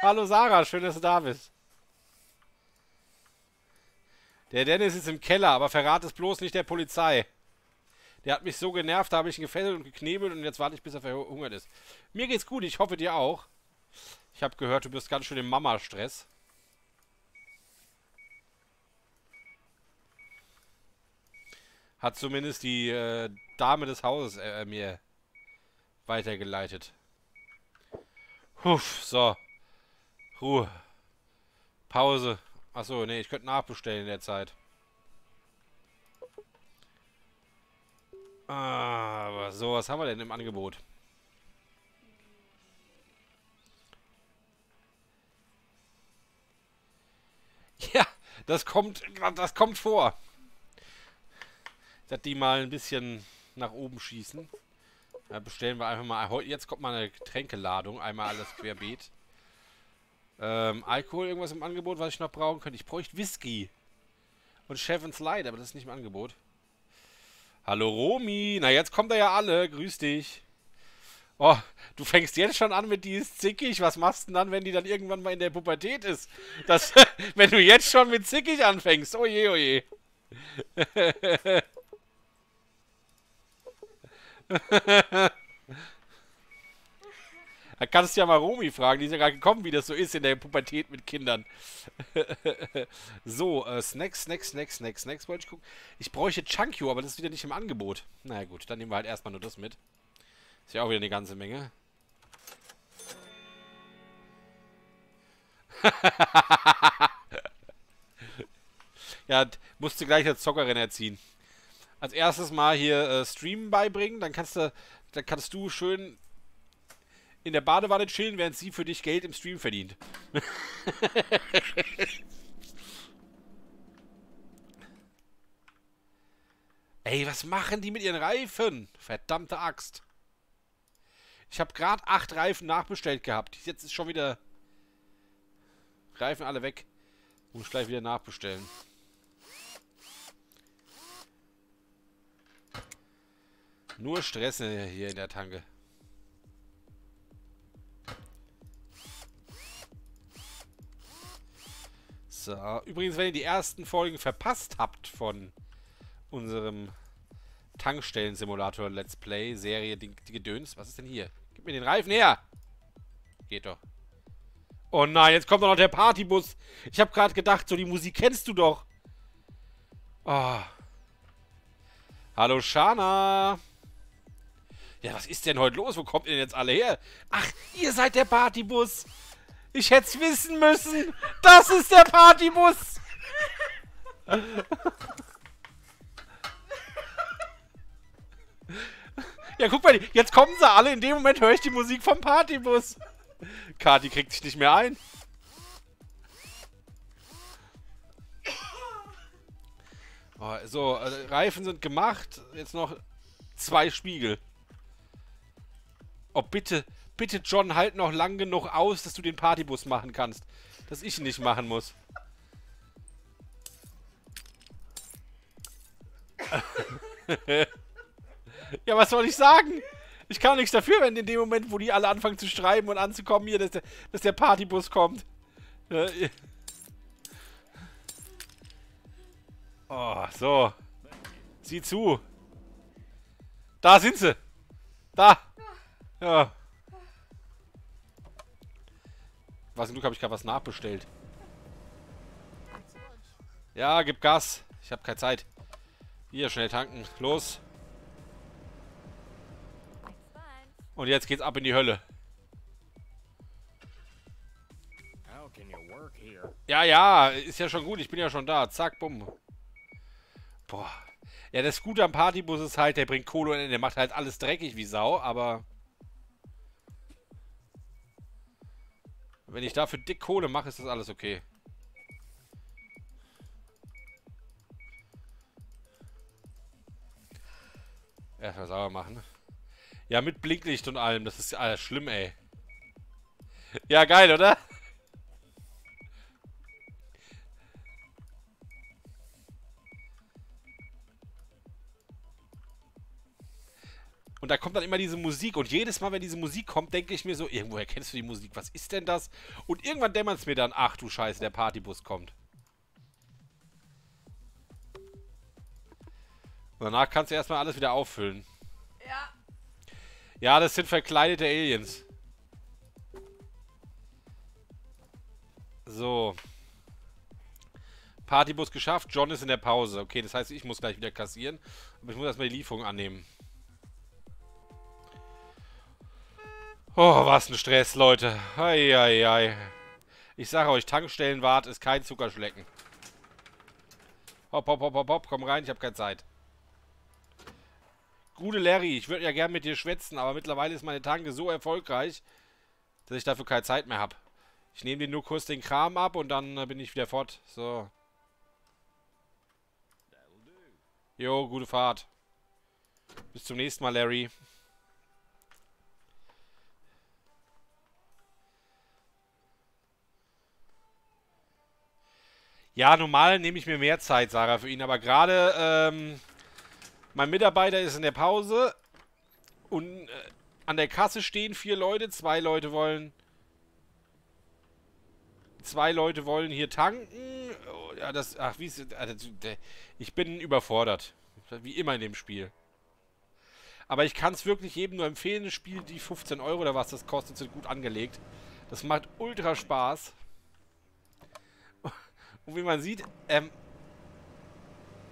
Hallo Sarah, schön, dass du da bist. Der Dennis ist im Keller, aber verrat es bloß nicht der Polizei. Der hat mich so genervt, da habe ich ihn gefesselt und geknebelt und jetzt warte ich, bis er verhungert ist. Mir geht's gut, ich hoffe dir auch. Ich habe gehört, du bist ganz schön im Mama-Stress. Hat zumindest die Dame des Hauses mir weitergeleitet. Huff, so. Ruhe. Pause. Achso, nee, ich könnte nachbestellen in der Zeit. Aber so, was haben wir denn im Angebot? Ja, das kommt vor. Dass die mal ein bisschen nach oben schießen. Da bestellen wir einfach mal. Jetzt kommt mal eine Getränkeladung. Einmal alles querbeet. Alkohol, irgendwas im Angebot, was ich noch brauchen könnte. Ich bräuchte Whisky. Und Chevins Light, aber das ist nicht im Angebot. Hallo Romy. Na, jetzt kommt er ja alle. Grüß dich. Oh, du fängst jetzt schon an mit die ist zickig. Was machst du denn dann, wenn die dann irgendwann mal in der Pubertät ist? Das, wenn du jetzt schon mit zickig anfängst. Oje, oje. Da kannst du ja mal Romy fragen, die ist ja gerade gekommen, wie das so ist in der Pubertät mit Kindern. So, Snacks wollte ich gucken. Ich bräuchte Chunkyo, aber das ist wieder nicht im Angebot. Na gut, dann nehmen wir halt erstmal nur das mit. Ist ja auch wieder eine ganze Menge. Ja, musst du gleich als Zockerin erziehen. Als erstes mal hier Streamen beibringen, dann kannst du schön in der Badewanne chillen, während sie für dich Geld im Stream verdient. Ey, was machen die mit ihren Reifen? Verdammte Axt. Ich habe gerade 8 Reifen nachbestellt gehabt. Jetzt ist schon wieder Reifen alle weg. Muss gleich wieder nachbestellen. Nur Stress hier in der Tanke. So, übrigens, wenn ihr die ersten Folgen verpasst habt von unserem Tankstellen-Simulator Let's Play Serie die Gedöns, was ist denn hier? Gib mir den Reifen her! Geht doch. Oh nein, jetzt kommt doch noch der Partybus. Ich habe gerade gedacht, so die Musik kennst du doch. Oh. Hallo Shana. Ja, was ist denn heute los? Wo kommt ihr denn jetzt alle her? Ach, ihr seid der Partybus. Ich hätte es wissen müssen. Das ist der Partybus. Ja, guck mal, jetzt kommen sie alle. In dem Moment höre ich die Musik vom Partybus. Kati kriegt sich nicht mehr ein. Oh, so, Reifen sind gemacht. Jetzt noch 2 Spiegel. Oh, bitte, bitte, John, halt noch lang genug aus, dass du den Partybus machen kannst. Dass ich ihn nicht machen muss. Ja, was soll ich sagen? Ich kann nichts dafür, wenn in dem Moment, wo die alle anfangen zu schreiben und anzukommen, hier, dass der Partybus kommt. Oh, so. Sieh zu. Da sind sie. Da. Ja. Was zum Glück habe ich gerade was nachbestellt. Ja, gib Gas. Ich habe keine Zeit. Hier, schnell tanken. Los. Und jetzt geht's ab in die Hölle. Ja, ja, ist ja schon gut. Ich bin ja schon da. Zack, bumm. Boah. Ja, das Gute am Partybus ist halt, der bringt Kohle und der macht halt alles dreckig wie Sau, aber... Wenn ich dafür dick Kohle mache, ist das alles okay. Erstmal sauber machen. Ja, mit Blinklicht und allem. Das ist alles schlimm, ey. Ja, geil, oder? Und da kommt dann immer diese Musik. Und jedes Mal, wenn diese Musik kommt, denke ich mir so, irgendwoher kennst du die Musik? Was ist denn das? Und irgendwann dämmert es mir dann, ach du Scheiße, der Partybus kommt. Und danach kannst du erstmal alles wieder auffüllen. Ja. Ja, das sind verkleidete Aliens. So. Partybus geschafft. John ist in der Pause. Okay, das heißt, ich muss gleich wieder kassieren. Aber ich muss erstmal die Lieferung annehmen. Oh, was ein Stress, Leute. Ei, ei, ei. Ich sage euch, Tankstellenwart ist kein Zuckerschlecken. Hopp, hopp, hopp, hopp, hopp, komm rein, ich habe keine Zeit. Gute Larry, ich würde ja gern mit dir schwätzen, aber mittlerweile ist meine Tanke so erfolgreich, dass ich dafür keine Zeit mehr habe. Ich nehme dir nur kurz den Kram ab und dann bin ich wieder fort. So. Jo, gute Fahrt. Bis zum nächsten Mal, Larry. Ja, normal nehme ich mir mehr Zeit, Sarah, für ihn. Aber gerade, mein Mitarbeiter ist in der Pause. Und an der Kasse stehen 4 Leute. 2 Leute wollen... 2 Leute wollen hier tanken. Oh, ja, das... Ach, wie ist... Ich bin überfordert. Wie immer in dem Spiel. Aber ich kann es wirklich jedem nur empfehlen. Das Spiel, die 15 € oder was das kostet, sind gut angelegt. Das macht ultra Spaß. Und wie man sieht,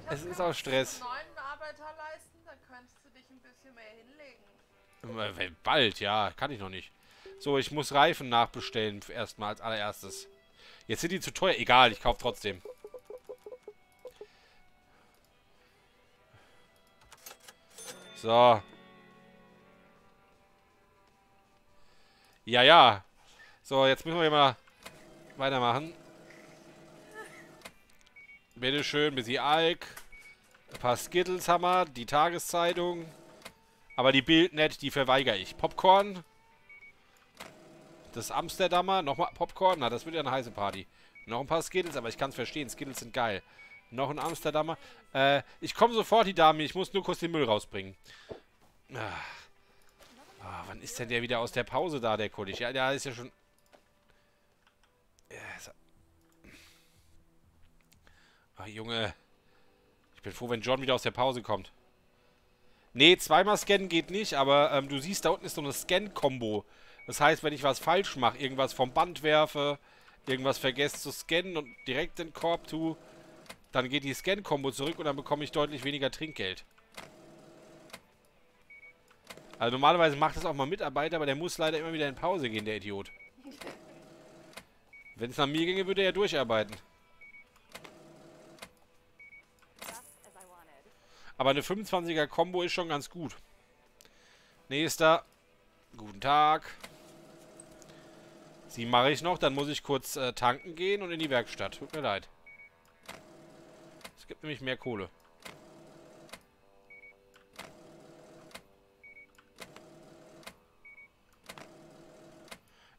es ist auch Stress. Wenn du einen neuen Arbeiter leisten, dann könntest du dich ein bisschen mehr hinlegen. Bald, ja. Kann ich noch nicht. So, ich muss Reifen nachbestellen erstmal als allererstes. Jetzt sind die zu teuer. Egal, ich kaufe trotzdem. So. Ja, ja. So, jetzt müssen wir mal weitermachen. Bitteschön, ein bisschen Alk. Ein paar Skittles haben wir. Die Tageszeitung. Aber die Bildnet, die verweigere ich. Popcorn. Das Amsterdamer. Nochmal Popcorn. Na, das wird ja eine heiße Party. Noch ein paar Skittles, aber ich kann es verstehen. Skittles sind geil. Noch ein Amsterdamer. Ich komme sofort, die Dame. Ich muss nur kurz den Müll rausbringen. Ah, wann ist denn der wieder aus der Pause da, der Kollege? Ja, der ist ja schon... Ja, so. Ach, Junge. Ich bin froh, wenn John wieder aus der Pause kommt. Nee, zweimal scannen geht nicht, aber du siehst, da unten ist so eine Scan-Kombo. Das heißt, wenn ich was falsch mache, irgendwas vom Band werfe, irgendwas vergesse zu scannen und direkt den Korb tue, dann geht die Scan-Kombo zurück und dann bekomme ich deutlich weniger Trinkgeld. Also normalerweise macht das auch mal Mitarbeiter, aber der muss leider immer wieder in Pause gehen, der Idiot. Wenn es nach mir ginge, würde er ja durcharbeiten. Aber eine 25er-Kombo ist schon ganz gut. Nächster. Guten Tag. Sie mache ich noch. Dann muss ich kurz tanken gehen und in die Werkstatt. Tut mir leid. Es gibt nämlich mehr Kohle.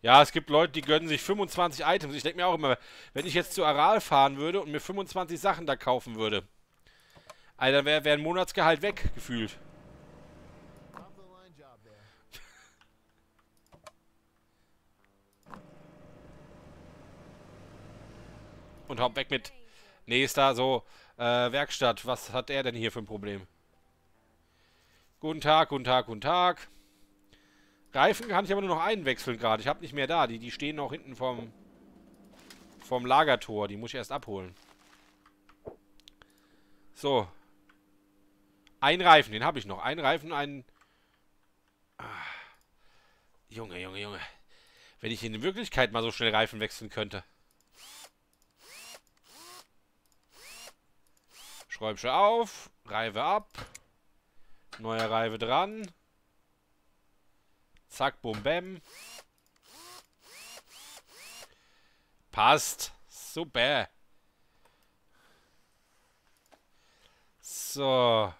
Ja, es gibt Leute, die gönnen sich 25 Items. Ich denke mir auch immer, wenn ich jetzt zu Aral fahren würde und mir 25 Sachen da kaufen würde, Alter, wär ein Monatsgehalt weg, gefühlt. Und hau weg mit. Nächster, so. Werkstatt. Was hat er denn hier für ein Problem? Guten Tag, guten Tag, guten Tag. Reifen kann ich aber nur noch einen wechseln gerade. Ich habe nicht mehr da. Die stehen noch hinten vom Lagertor. Die muss ich erst abholen. So. Ein Reifen, den habe ich noch. Ein Reifen, ein... Junge, Junge, Junge. Wenn ich in Wirklichkeit mal so schnell Reifen wechseln könnte. Schräubchen auf, Reife ab. Neue Reife dran. Zack, bum, bäm. Passt. Super. So.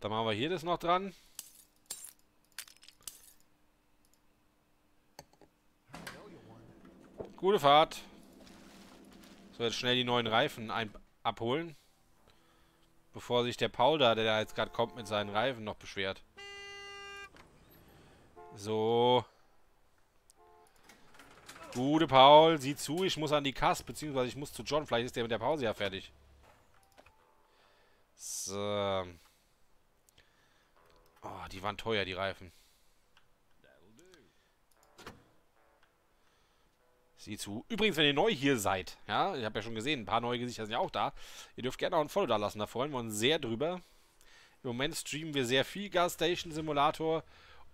Dann machen wir hier das noch dran. Gute Fahrt. So, jetzt schnell die neuen Reifen abholen. Bevor sich der Paul da, der da jetzt gerade kommt, mit seinen Reifen noch beschwert. So. Gute Paul, sieh zu, ich muss an die Kasse, beziehungsweise ich muss zu John. Vielleicht ist der mit der Pause ja fertig. So. Oh, die waren teuer, die Reifen. Sieh zu. Übrigens, wenn ihr neu hier seid, ja, ich habe ja schon gesehen, ein paar neue Gesichter sind ja auch da. Ihr dürft gerne auch ein Follow da lassen, da freuen wir uns sehr drüber. Im Moment streamen wir sehr viel Gas Station Simulator.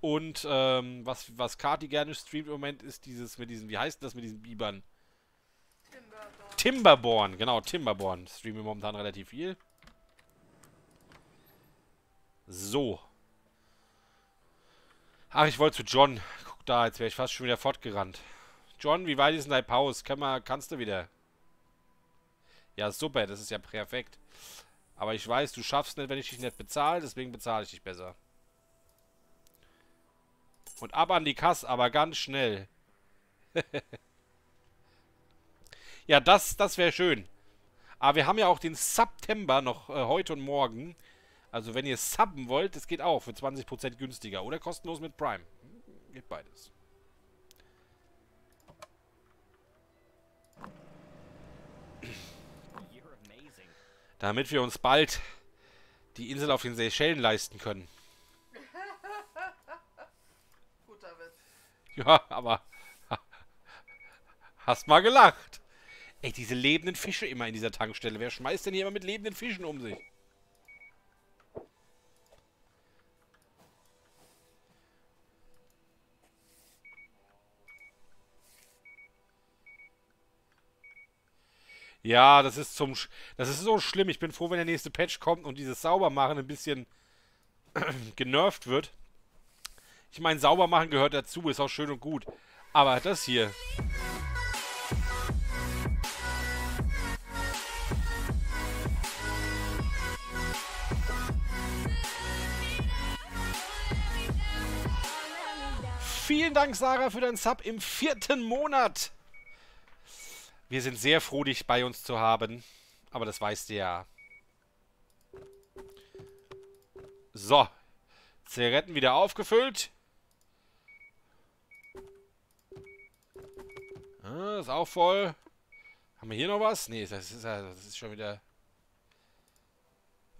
Und was Kati gerne streamt im Moment ist dieses mit diesen, wie heißt das mit diesen Bibern? Timberborn. Timberborn, genau, Timberborn. Streamen wir momentan relativ viel. So. Ach, ich wollte zu John. Guck da, jetzt wäre ich fast schon wieder fortgerannt. John, wie weit ist denn dein Pause? Kannst du wieder? Ja, super, das ist ja perfekt. Aber ich weiß, du schaffst nicht, wenn ich dich nicht bezahle, deswegen bezahle ich dich besser. Und ab an die Kasse, aber ganz schnell. Ja, das wäre schön. Aber wir haben ja auch den September noch heute und morgen. Also wenn ihr subben wollt, das geht auch für 20% günstiger. Oder kostenlos mit Prime. Geht beides. Damit wir uns bald die Insel auf den Seychellen leisten können. Ja, aber hast mal gelacht. Ey, diese lebenden Fische immer in dieser Tankstelle. Wer schmeißt denn hier immer mit lebenden Fischen um sich? Ja, das ist so schlimm. Ich bin froh, wenn der nächste Patch kommt und dieses Saubermachen ein bisschen genervt wird. Ich meine, sauber machen gehört dazu, ist auch schön und gut. Aber das hier. Vielen Dank, Sarah, für deinen Sub im 4. Monat. Wir sind sehr froh, dich bei uns zu haben. Aber das weißt du ja. So. Zigaretten wieder aufgefüllt. Ah, ist auch voll. Haben wir hier noch was? Nee, das ist schon wieder...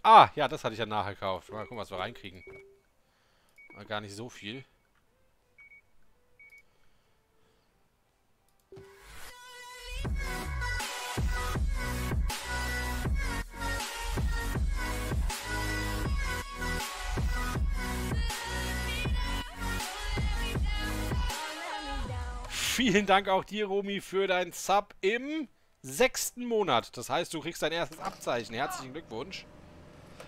Ah, ja, das hatte ich ja nachgekauft. Mal gucken, was wir reinkriegen. War gar nicht so viel. Vielen Dank auch dir, Romy, für deinen Sub im 6. Monat. Das heißt, du kriegst dein erstes Abzeichen. Herzlichen Glückwunsch.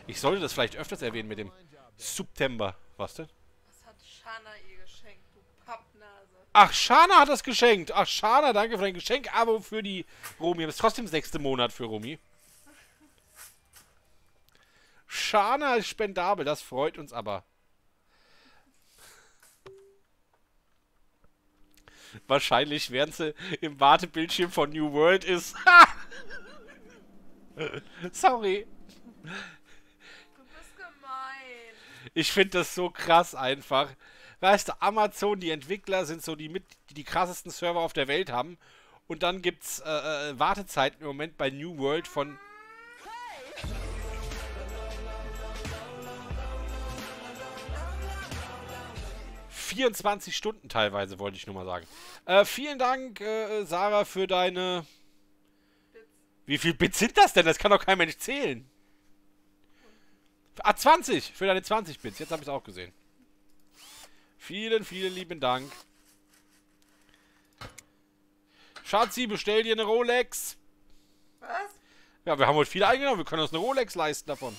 Ich sollte das vielleicht öfters erwähnen mit dem September. Was denn? Das hat Shana ihr geschenkt, du Pappnase. Ach, Shana hat das geschenkt. Ach, Shana, danke für dein Geschenk. Abo für die Romy. Das ist trotzdem 6. Monat für Romy. Shana ist spendabel. Das freut uns aber. Wahrscheinlich, während sie im Wartebildschirm von New World ist. Sorry. Du bist gemein. Ich finde das so krass einfach. Weißt du, Amazon, die Entwickler sind so die krassesten Server auf der Welt haben. Und dann gibt's Wartezeiten im Moment bei New World von... Hey. 24 Stunden teilweise, wollte ich nur mal sagen. Vielen Dank, Sarah, für deine... Bits. Wie viel Bits sind das denn? Das kann doch kein Mensch zählen. Ah, 20! Für deine 20 Bits. Jetzt habe ich es auch gesehen. Vielen, vielen lieben Dank. Schatzi, bestell dir eine Rolex. Was? Ja, wir haben heute viel eingenommen. Wir können uns eine Rolex leisten davon.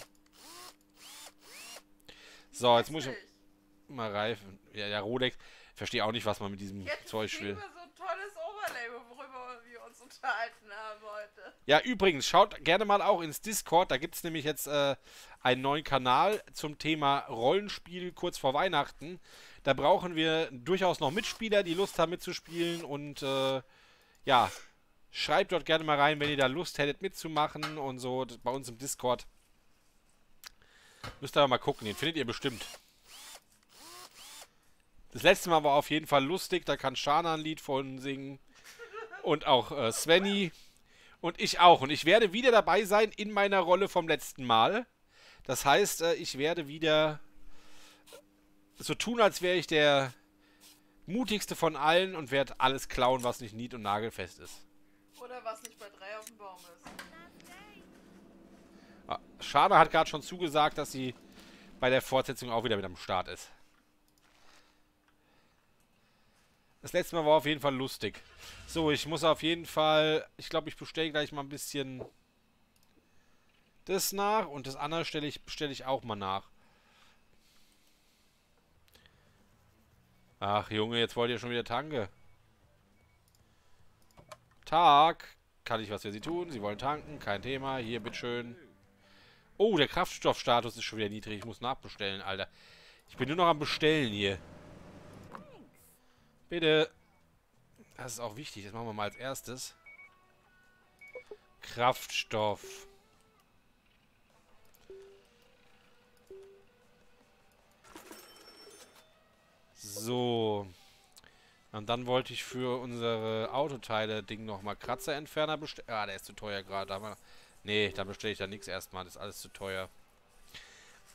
So, jetzt muss ich mal reifen. Ja, ja, Rolex. Ich verstehe auch nicht, was man mit diesem Zeug will. Jetzt kriegen wir so ein tolles Overlay, worüber wir uns unterhalten haben heute. Ja, übrigens, schaut gerne mal auch ins Discord. Da gibt es nämlich jetzt einen neuen Kanal zum Thema Rollenspiel kurz vor Weihnachten. Da brauchen wir durchaus noch Mitspieler, die Lust haben mitzuspielen. Und ja, schreibt dort gerne mal rein, wenn ihr da Lust hättet mitzumachen und so. Bei uns im Discord. Müsst ihr aber mal gucken, den findet ihr bestimmt. Das letzte Mal war auf jeden Fall lustig, da kann Shana ein Lied von singen. Und auch Svenny. Und ich auch. Und ich werde wieder dabei sein in meiner Rolle vom letzten Mal. Das heißt, ich werde wieder so tun, als wäre ich der mutigste von allen und werde alles klauen, was nicht nied- und nagelfest ist. Oder was nicht bei 3 auf dem Baum ist. Ah, Shana hat gerade schon zugesagt, dass sie bei der Fortsetzung auch wieder mit am Start ist. Das letzte Mal war auf jeden Fall lustig. So, ich muss auf jeden Fall... Ich glaube, ich bestelle gleich mal ein bisschen das nach. Und das andere bestelle ich auch mal nach. Ach, Junge, jetzt wollt ihr schon wieder Tanke. Tag. Kann ich was für Sie tun? Sie wollen tanken. Kein Thema. Hier, bitteschön. Oh, der Kraftstoffstatus ist schon wieder niedrig. Ich muss nachbestellen, Alter. Ich bin nur noch am Bestellen hier. Bitte. Das ist auch wichtig. Das machen wir mal als erstes. Kraftstoff. So. Und dann wollte ich für unsere Autoteile-Ding nochmal Kratzer-Entferner bestellen. Ah, der ist zu teuer gerade. Nee, dann bestelle ich da nichts erstmal. Das ist alles zu teuer.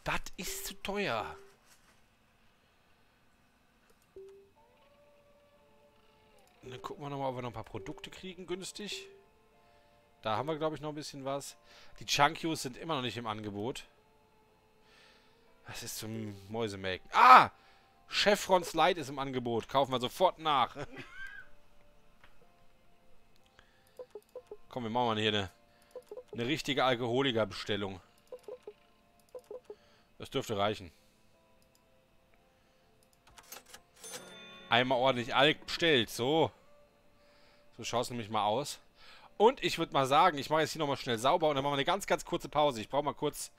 Das ist zu teuer. Dann gucken wir nochmal, ob wir noch ein paar Produkte kriegen, günstig. Da haben wir, glaube ich, noch ein bisschen was. Die Chunkios sind immer noch nicht im Angebot. Das ist zum Mäusemelken. Ah! Chevrons Light ist im Angebot. Kaufen wir sofort nach. Komm, wir machen mal hier eine richtige Alkoholikerbestellung. Das dürfte reichen. Einmal ordentlich Alk bestellt. So. So schaut es nämlich mal aus. Und ich würde mal sagen, ich mache jetzt hier nochmal schnell sauber und dann machen wir eine ganz, ganz kurze Pause. Ich brauche mal kurz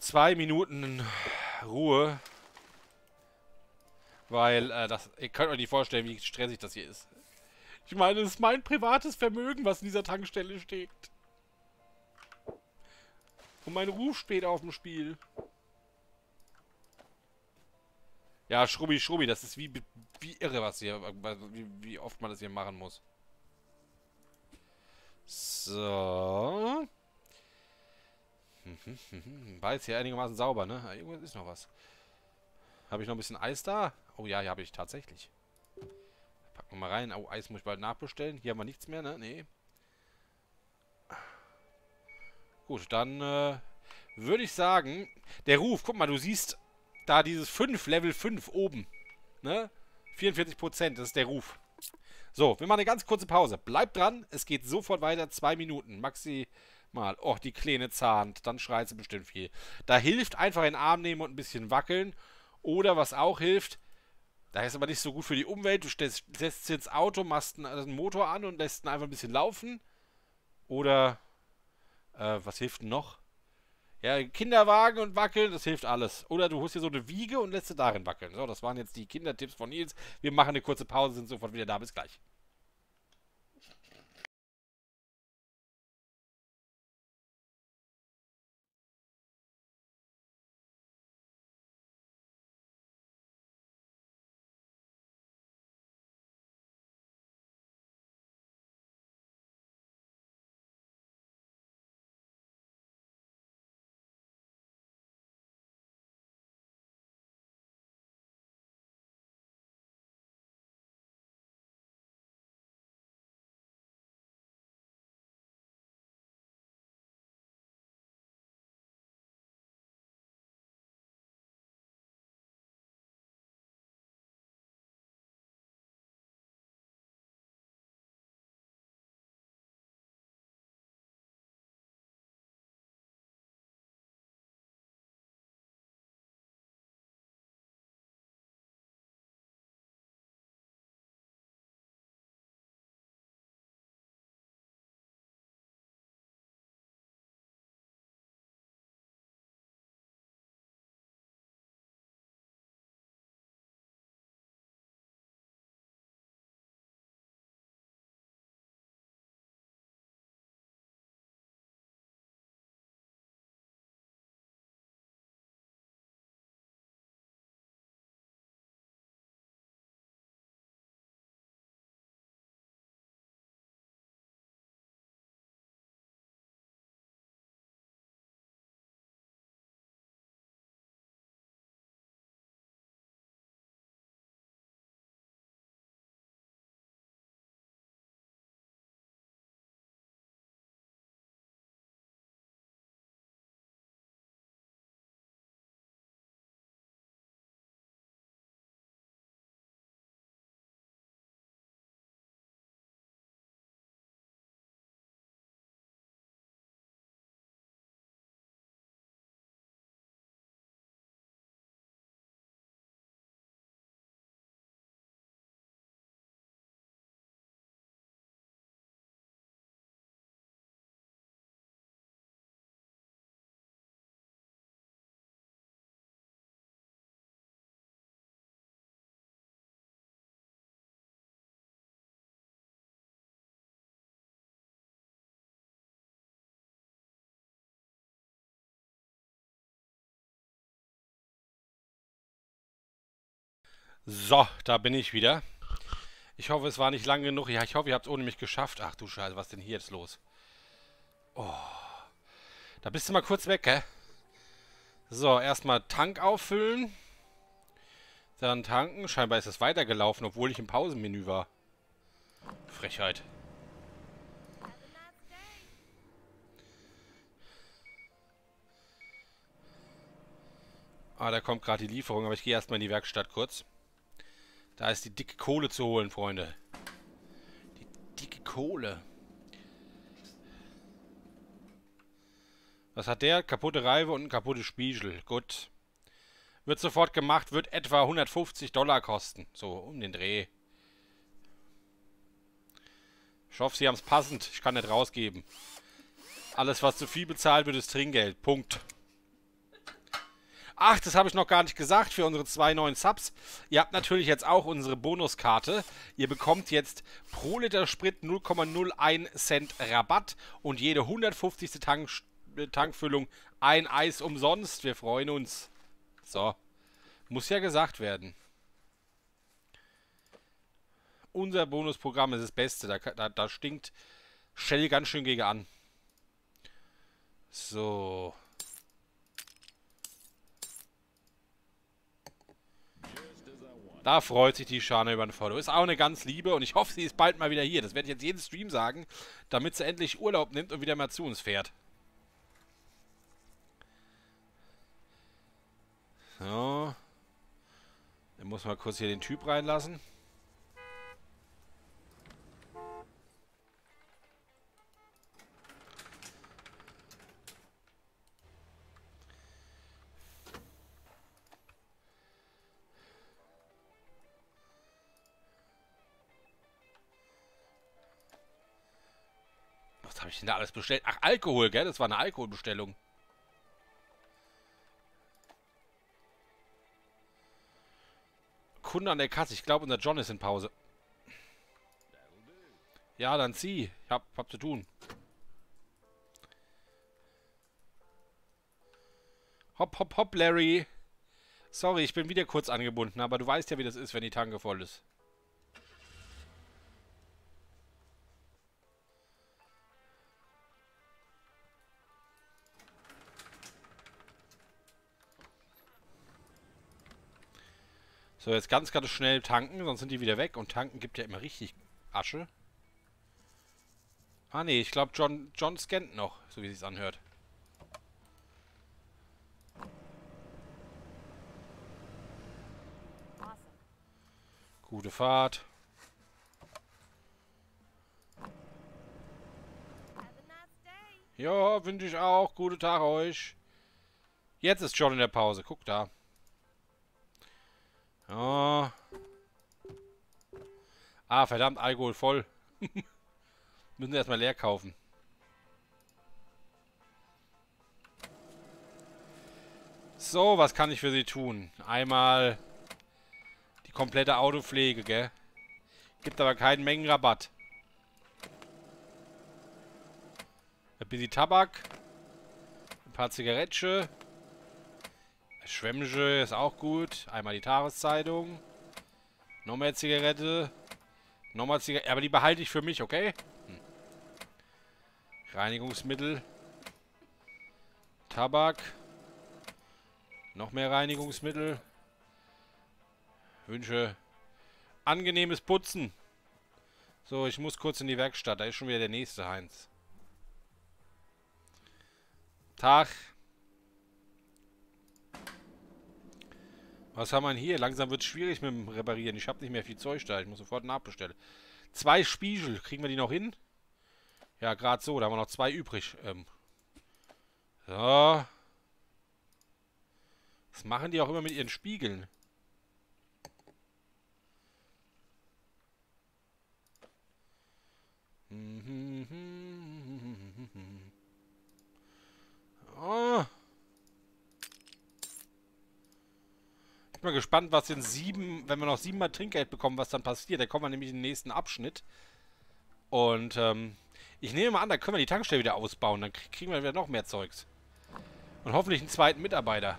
2 Minuten Ruhe. Weil, ihr könnt euch nicht vorstellen, wie stressig das hier ist. Ich meine, es ist mein privates Vermögen, was in dieser Tankstelle steht. Und mein Ruf steht auf dem Spiel. Ja, Schrubbi, Schrubbi, das ist wie irre, was hier, wie oft man das hier machen muss. So. War jetzt hier einigermaßen sauber, ne? Irgendwas ist noch was. Habe ich noch ein bisschen Eis da? Oh ja, hier habe ich tatsächlich. Packen wir mal rein. Oh, Eis muss ich bald nachbestellen. Hier haben wir nichts mehr, ne? Nee. Gut, dann würde ich sagen, der Ruf, guck mal, du siehst... Da dieses 5, Level 5 oben. Ne? 44%, das ist der Ruf. So, wir machen eine ganz kurze Pause. Bleibt dran, es geht sofort weiter. 2 Minuten maximal. Och, die Kleine zahnt, dann schreit sie bestimmt viel. Da hilft einfach in den Arm nehmen und ein bisschen wackeln. Oder was auch hilft, da ist aber nicht so gut für die Umwelt. Du setzt jetzt Auto, machst einen Motor an und lässt ihn einfach ein bisschen laufen. Oder, was hilft denn noch? Ja, Kinderwagen und wackeln, das hilft alles. Oder du holst dir so eine Wiege und lässt sie darin wackeln. So, das waren jetzt die Kindertipps von Nils. Wir machen eine kurze Pause, sind sofort wieder da. Bis gleich. So, da bin ich wieder. Ich hoffe, es war nicht lang genug. Ja, ich hoffe, ihr habt es ohne mich geschafft. Ach du Scheiße, was ist denn hier jetzt los? Oh. Da bist du mal kurz weg, hä? So, erstmal Tank auffüllen. Dann tanken. Scheinbar ist es weitergelaufen, obwohl ich im Pausenmenü war. Frechheit. Ah, da kommt gerade die Lieferung, aber ich gehe erstmal in die Werkstatt kurz. Da ist die dicke Kohle zu holen, Freunde. Die dicke Kohle. Was hat der? Kaputte Reife und ein kaputtes Spiegel. Gut. Wird sofort gemacht, wird etwa $150 kosten. So, um den Dreh. Ich hoffe, sie haben es passend. Ich kann nicht rausgeben. Alles, was zu viel bezahlt wird, ist Trinkgeld. Punkt. Ach, das habe ich noch gar nicht gesagt für unsere 2 neuen Subs. Ihr habt natürlich jetzt auch unsere Bonuskarte. Ihr bekommt jetzt pro Liter Sprit 0,01 Cent Rabatt und jede 150. Tankfüllung ein Eis umsonst. Wir freuen uns. So, muss ja gesagt werden. Unser Bonusprogramm ist das Beste. Da stinkt Shell ganz schön gegen an. So. Da freut sich die Shana über ein Follow. Ist auch eine ganz liebe und ich hoffe, sie ist bald mal wieder hier. Das werde ich jetzt jeden Stream sagen, damit sie endlich Urlaub nimmt und wieder mal zu uns fährt. So. Dann muss man kurz hier den Typ reinlassen. Habe ich denn da alles bestellt? Ach, Alkohol, gell? Das war eine Alkoholbestellung. Kunde an der Kasse. Ich glaube, unser John ist in Pause. Ja, dann zieh. Ich hab zu tun. Hopp, hopp, hopp, Larry. Sorry, ich bin wieder kurz angebunden, aber du weißt ja, wie das ist, wenn die Tanke voll ist. So, jetzt ganz schnell tanken, sonst sind die wieder weg. Und tanken gibt ja immer richtig Asche. Ah, nee, ich glaube, John scannt noch, so wie es sich anhört. Gute Fahrt. Ja, wünsche ich auch. Guten Tag euch. Jetzt ist John in der Pause. Guck da. Oh. Ah, verdammt, Alkohol voll. Müssen wir erstmal leer kaufen. So, was kann ich für Sie tun? Einmal die komplette Autopflege, gell? Gibt aber keinen Mengenrabatt. Ein bisschen Tabak. Ein paar Zigarettchen. Schwämmsche ist auch gut. Einmal die Tageszeitung. Noch mehr Zigarette. Nochmal Zigarette. Aber die behalte ich für mich, okay? Hm. Reinigungsmittel. Tabak. Noch mehr Reinigungsmittel. Wünsche angenehmes Putzen. So, ich muss kurz in die Werkstatt. Da ist schon wieder der nächste Heinz. Tag. Was haben wir denn hier? Langsam wird es schwierig mit dem Reparieren. Ich habe nicht mehr viel Zeug da. Ich muss sofort nachbestellen. 2 Spiegel. Kriegen wir die noch hin? Ja, gerade so. Da haben wir noch 2 übrig. So. Was machen die auch immer mit ihren Spiegeln? Oh. Mal gespannt, was in 7, wenn wir noch 7 mal Trinkgeld bekommen, was dann passiert. Da kommen wir nämlich in den nächsten Abschnitt. Und ich nehme mal an, da können wir die Tankstelle wieder ausbauen. Dann kriegen wir wieder noch mehr Zeugs. Und hoffentlich einen zweiten Mitarbeiter.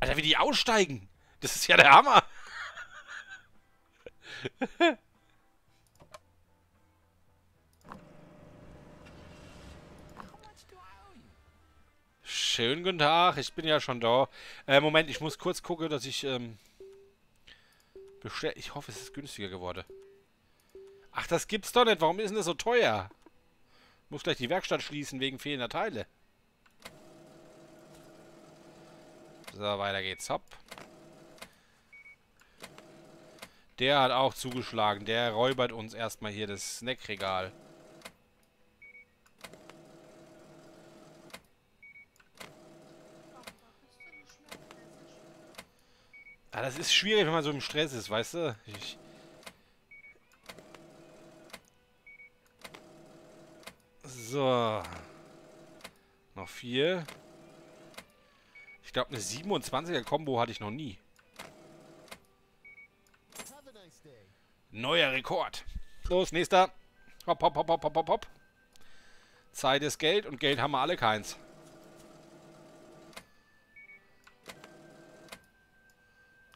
Alter, wie die aussteigen. Das ist ja der Hammer. Schönen guten Tag, ich bin ja schon da. Moment, ich muss kurz gucken, dass ich... ich hoffe, es ist günstiger geworden. Ach, das gibt's doch nicht. Warum ist denn das so teuer? Ich muss gleich die Werkstatt schließen wegen fehlender Teile. So, weiter geht's. Hopp. Der hat auch zugeschlagen. Der räubert uns erstmal hier das Snackregal. Ah, das ist schwierig, wenn man so im Stress ist, weißt du? So. Noch 4. Ich glaube, eine 27er-Kombo hatte ich noch nie. Neuer Rekord. Los, nächster. Hopp, hopp, hopp, hopp, hopp, hopp, hopp. Zeit ist Geld und Geld haben wir alle keins.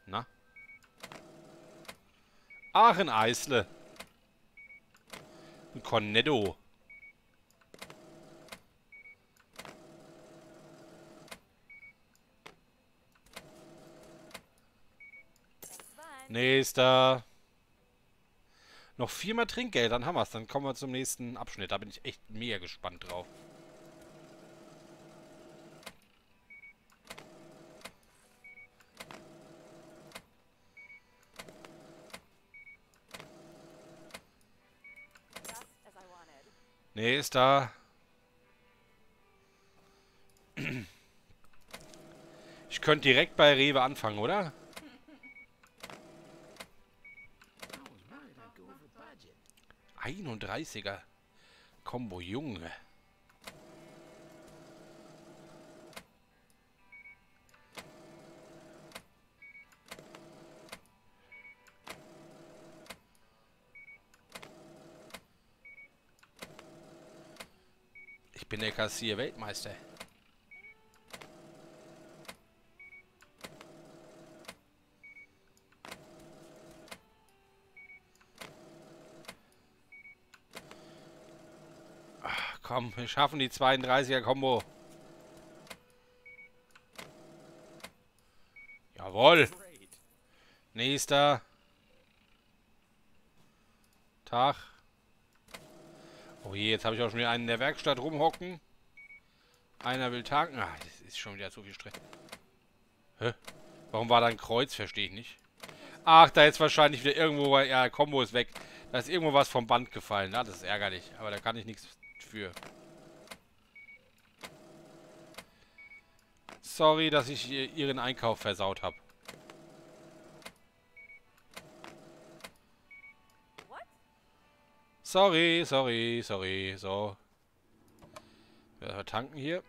Na? Ach, ein Eisle. Ein Cornetto. Nächster. Noch 4 mal Trinkgeld, dann haben wir es. Dann kommen wir zum nächsten Abschnitt. Da bin ich echt mega gespannt drauf. Nächster. Ich könnte direkt bei Rewe anfangen, oder? Kombo, Junge. Ich bin der Kassier-Weltmeister. Komm, wir schaffen die 32er-Kombo. Jawohl. Nächster. Tag. Oh je, jetzt habe ich auch schon wieder einen in der Werkstatt rumhocken. Einer will tanken. Ah, das ist schon wieder zu viel Stress. Hä? Warum war da ein Kreuz? Verstehe ich nicht. Ach, da ist wahrscheinlich wieder irgendwo... Ja, Kombo ist weg. Da ist irgendwo was vom Band gefallen. Na, das ist ärgerlich. Aber da kann ich nichts... Sorry, dass ich ihren Einkauf versaut habe. Sorry, sorry, sorry, so. Wir tanken hier.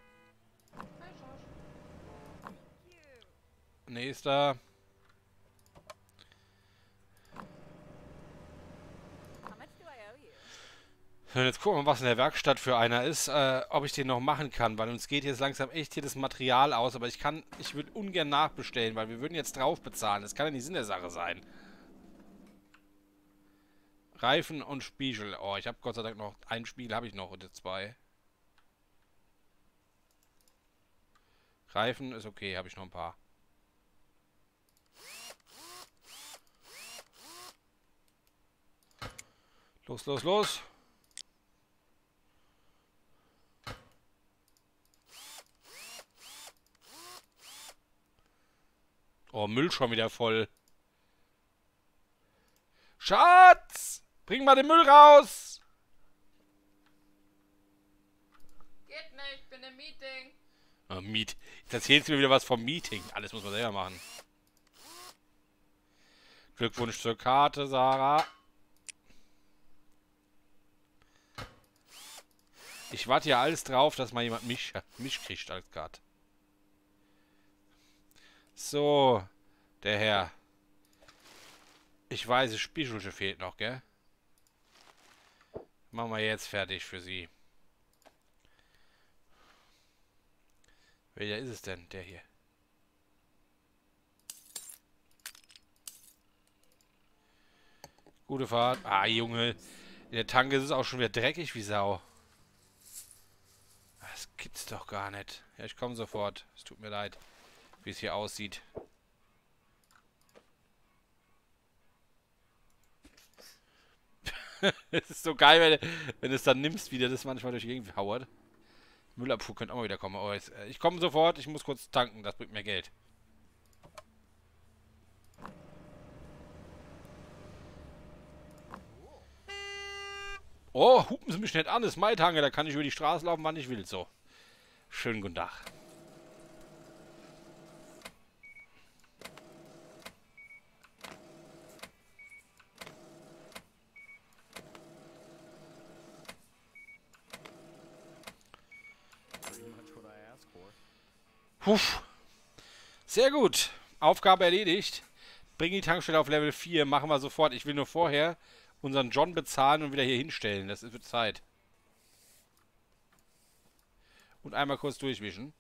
Nächster. Jetzt gucken wir mal, was in der Werkstatt für einer ist, ob ich den noch machen kann, weil uns geht jetzt langsam echt hier das Material aus, aber ich würde ungern nachbestellen, weil wir würden jetzt drauf bezahlen. Das kann ja nicht Sinn der Sache sein. Reifen und Spiegel. Oh, ich habe Gott sei Dank noch ein Spiegel, habe ich noch oder 2. Reifen ist okay, habe ich noch ein paar. Los, los, los. Oh, Müll schon wieder voll. Schatz! Bring mal den Müll raus! Geht nicht, bin im Meeting. Oh, jetzt erzählst du mir wieder was vom Meeting. Alles muss man selber machen. Glückwunsch zur Karte, Sarah. Ich warte ja alles drauf, dass mal jemand mich kriegt als Karte. So, der Herr. Ich weiß, das Spielschulche fehlt noch, gell? Machen wir jetzt fertig für Sie. Welcher ist es denn, der hier? Gute Fahrt. Ah, Junge. In der Tanke ist es auch schon wieder dreckig wie Sau. Das gibt's doch gar nicht. Ja, ich komme sofort. Es tut mir leid, wie es hier aussieht. Es ist so geil, wenn du es dann nimmst, wie der das manchmal durch die Gegend hauert. Müllabfuhr könnte auch mal wieder kommen. Oh, jetzt, ich komme sofort, ich muss kurz tanken, das bringt mir Geld. Oh, hupen Sie mich nicht an, das ist mein Tanke, da kann ich über die Straße laufen, wann ich will. So. Schönen guten Tag. Puff. Sehr gut. Aufgabe erledigt. Bring die Tankstelle auf Level 4. Machen wir sofort. Ich will nur vorher unseren John bezahlen und wieder hier hinstellen. Das wird Zeit. Und einmal kurz durchwischen.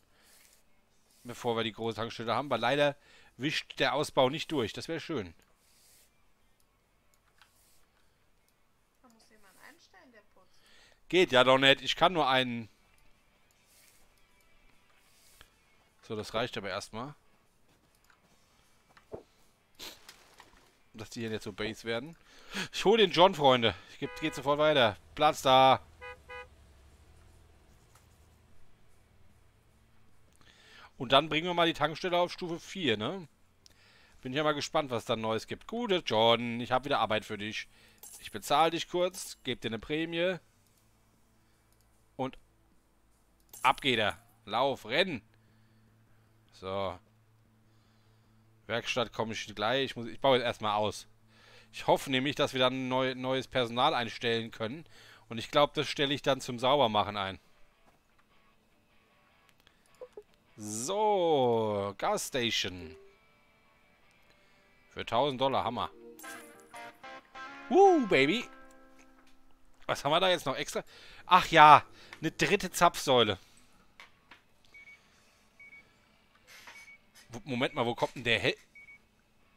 Bevor wir die große Tankstelle haben. Weil leider wischt der Ausbau nicht durch. Das wäre schön. Da muss jemand einstellen, der putzt. Geht ja doch nicht. Ich kann nur einen... So, das reicht aber erstmal. Dass die hier jetzt so Base werden. Ich hole den John, Freunde. Geht sofort weiter. Platz da. Und dann bringen wir mal die Tankstelle auf Stufe 4, ne? Bin ja mal gespannt, was da Neues gibt. Gute John, ich habe wieder Arbeit für dich. Ich bezahle dich kurz, gebe dir eine Prämie. Und ab geht er. Lauf, renn. So. Werkstatt komme ich gleich. Ich baue jetzt erstmal aus. Ich hoffe nämlich, dass wir dann neues Personal einstellen können. Und ich glaube, das stelle ich dann zum Saubermachen ein. So. Gas Station. Für $1000. Hammer. Baby. Was haben wir da jetzt noch extra? Ach ja. Eine dritte Zapfsäule. Moment mal, wo kommt denn der Helm?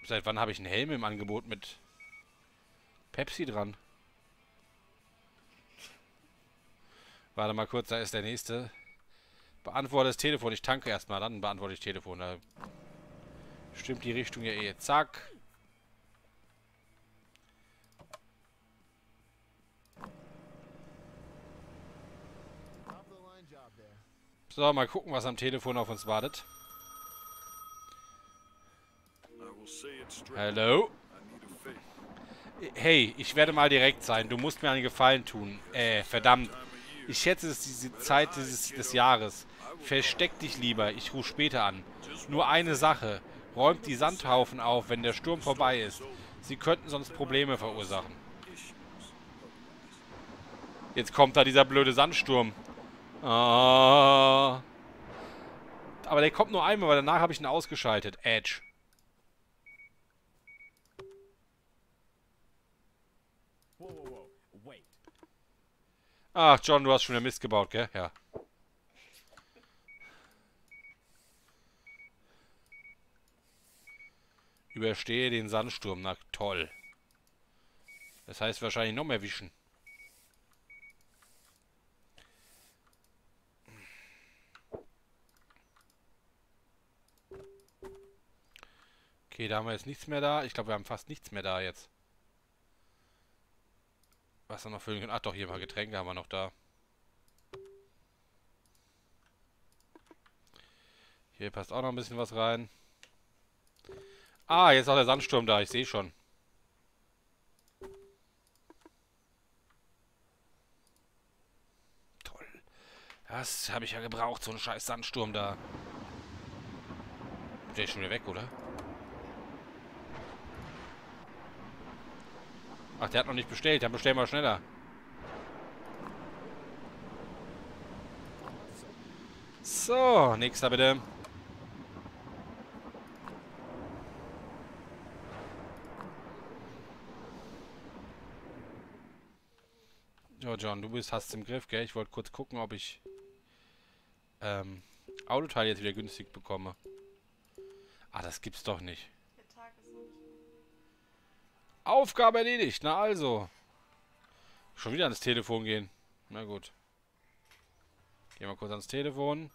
Seit wann habe ich einen Helm im Angebot mit Pepsi dran? Warte mal kurz, da ist der nächste. Beantworte das Telefon. Ich tanke erstmal, dann beantworte ich Telefon. Da stimmt die Richtung ja eh. Zack. So, mal gucken, was am Telefon auf uns wartet. Hallo? Hey, ich werde mal direkt sein. Du musst mir einen Gefallen tun. Verdammt. Ich schätze es diese Zeit des Jahres. Versteck dich lieber. Ich rufe später an. Nur eine Sache. Räumt die Sandhaufen auf, wenn der Sturm vorbei ist. Sie könnten sonst Probleme verursachen. Jetzt kommt da dieser blöde Sandsturm. Ah. Aber der kommt nur einmal, weil danach habe ich ihn ausgeschaltet. Edge. Ach, John, du hast schon wieder Mist gebaut, gell? Ja. Überstehe den Sandsturm. Na, toll. Das heißt wahrscheinlich noch mehr wischen. Okay, da haben wir jetzt nichts mehr da. Ich glaube, wir haben fast nichts mehr da jetzt. Was dann noch füllen können. Ach doch, hier mal Getränke haben wir noch da. Hier passt auch noch ein bisschen was rein. Ah, jetzt ist auch der Sandsturm da. Ich sehe schon. Toll. Das habe ich ja gebraucht, so ein scheiß Sandsturm da. Der ist schon wieder weg, oder? Ach, der hat noch nicht bestellt. Dann bestellen wir schneller. So, nächster bitte. So, John, du hast es im Griff, gell? Ich wollte kurz gucken, ob ich Autoteile jetzt wieder günstig bekomme. Ah, das gibt's doch nicht. Aufgabe erledigt. Na also. Schon wieder ans Telefon gehen. Na gut. Gehen wir kurz ans Telefon.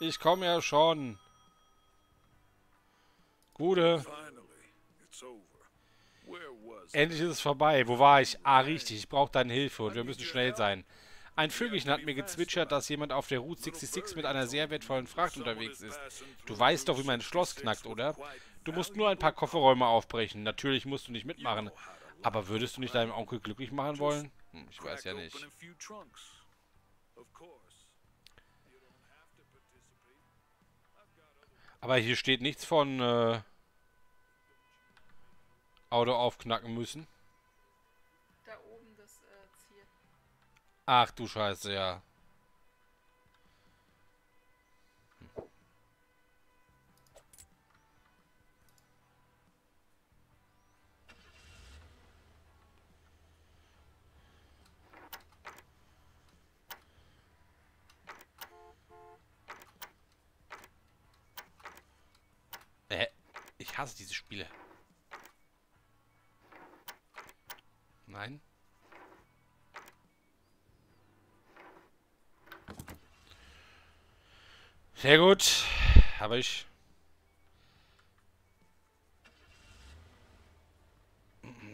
Ich komme ja schon. Gute. Endlich ist es vorbei. Wo war ich? Ah, richtig. Ich brauche deine Hilfe und wir müssen schnell sein. Ein Vögelchen hat mir gezwitschert, dass jemand auf der Route 66 mit einer sehr wertvollen Fracht unterwegs ist. Du weißt doch, wie mein Schloss knackt, oder? Du musst nur ein paar Kofferräume aufbrechen. Natürlich musst du nicht mitmachen. Aber würdest du nicht deinem Onkel glücklich machen wollen? Hm, ich weiß ja nicht. Aber hier steht nichts von Auto aufknacken müssen. Ach du Scheiße, ja. Ich hasse diese Spiele. Nein. Sehr gut, habe ich.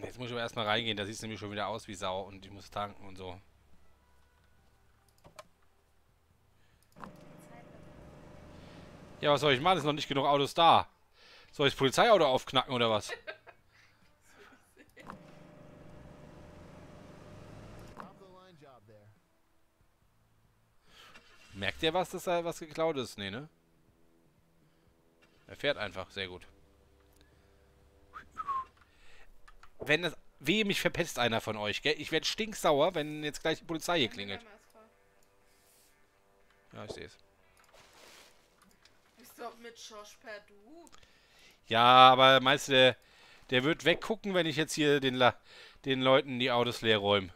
Jetzt muss ich aber erstmal reingehen, da sieht es nämlich schon wieder aus wie Sau und ich muss tanken und so. Ja, was soll ich machen? Es sind noch nicht genug Autos da. Soll ich das Polizeiauto aufknacken oder was? Merkt ihr was, dass da was geklaut ist? Nee, ne? Er fährt einfach. Sehr gut. Wenn das... Wehe, mich verpetzt einer von euch, gell? Ich werde stinksauer, wenn jetzt gleich die Polizei hier klingelt. Ja, ich sehe es. Ist doch mit Josh Perdue. Ja, aber meinst du, der wird weggucken, wenn ich jetzt hier den Leuten die Autos leer räume?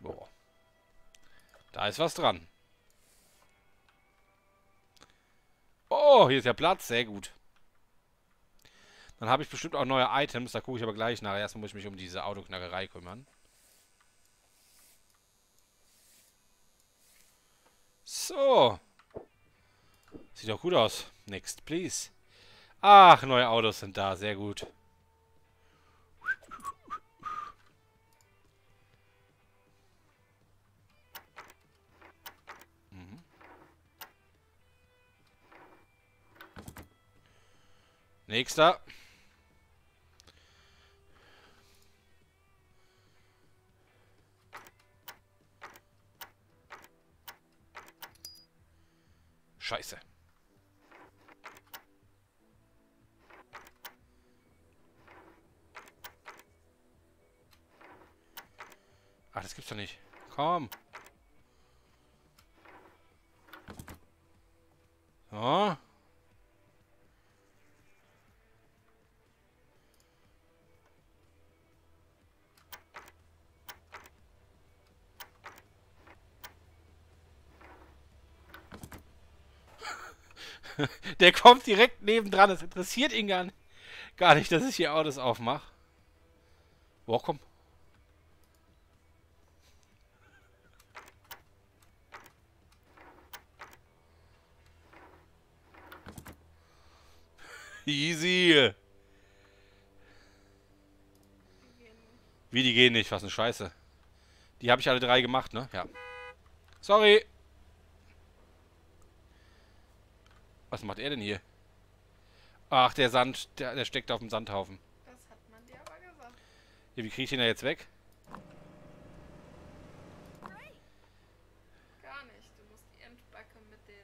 Boah. Da ist was dran. Oh, hier ist der Platz. Sehr gut. Dann habe ich bestimmt auch neue Items. Da gucke ich aber gleich nach. Erstmal muss ich mich um diese Autoknackerei kümmern. So. Sieht doch gut aus. Next, please. Ach, neue Autos sind da. Sehr gut. Nächster. Scheiße. Ach, das gibt's doch nicht. Komm. So. Der kommt direkt nebendran. Das interessiert ihn gar nicht, dass ich hier Autos aufmache. Boah, komm. Easy. Wie, die gehen nicht? Was eine Scheiße. Die habe ich alle drei gemacht, ne? Ja. Sorry. Was macht er denn hier? Ach, der Sand, der steckt auf dem Sandhaufen. Das hat man dir aber gesagt. Ja, wie kriege ich den da jetzt weg? Nein. Gar nicht. Du musst die Endbacke mit den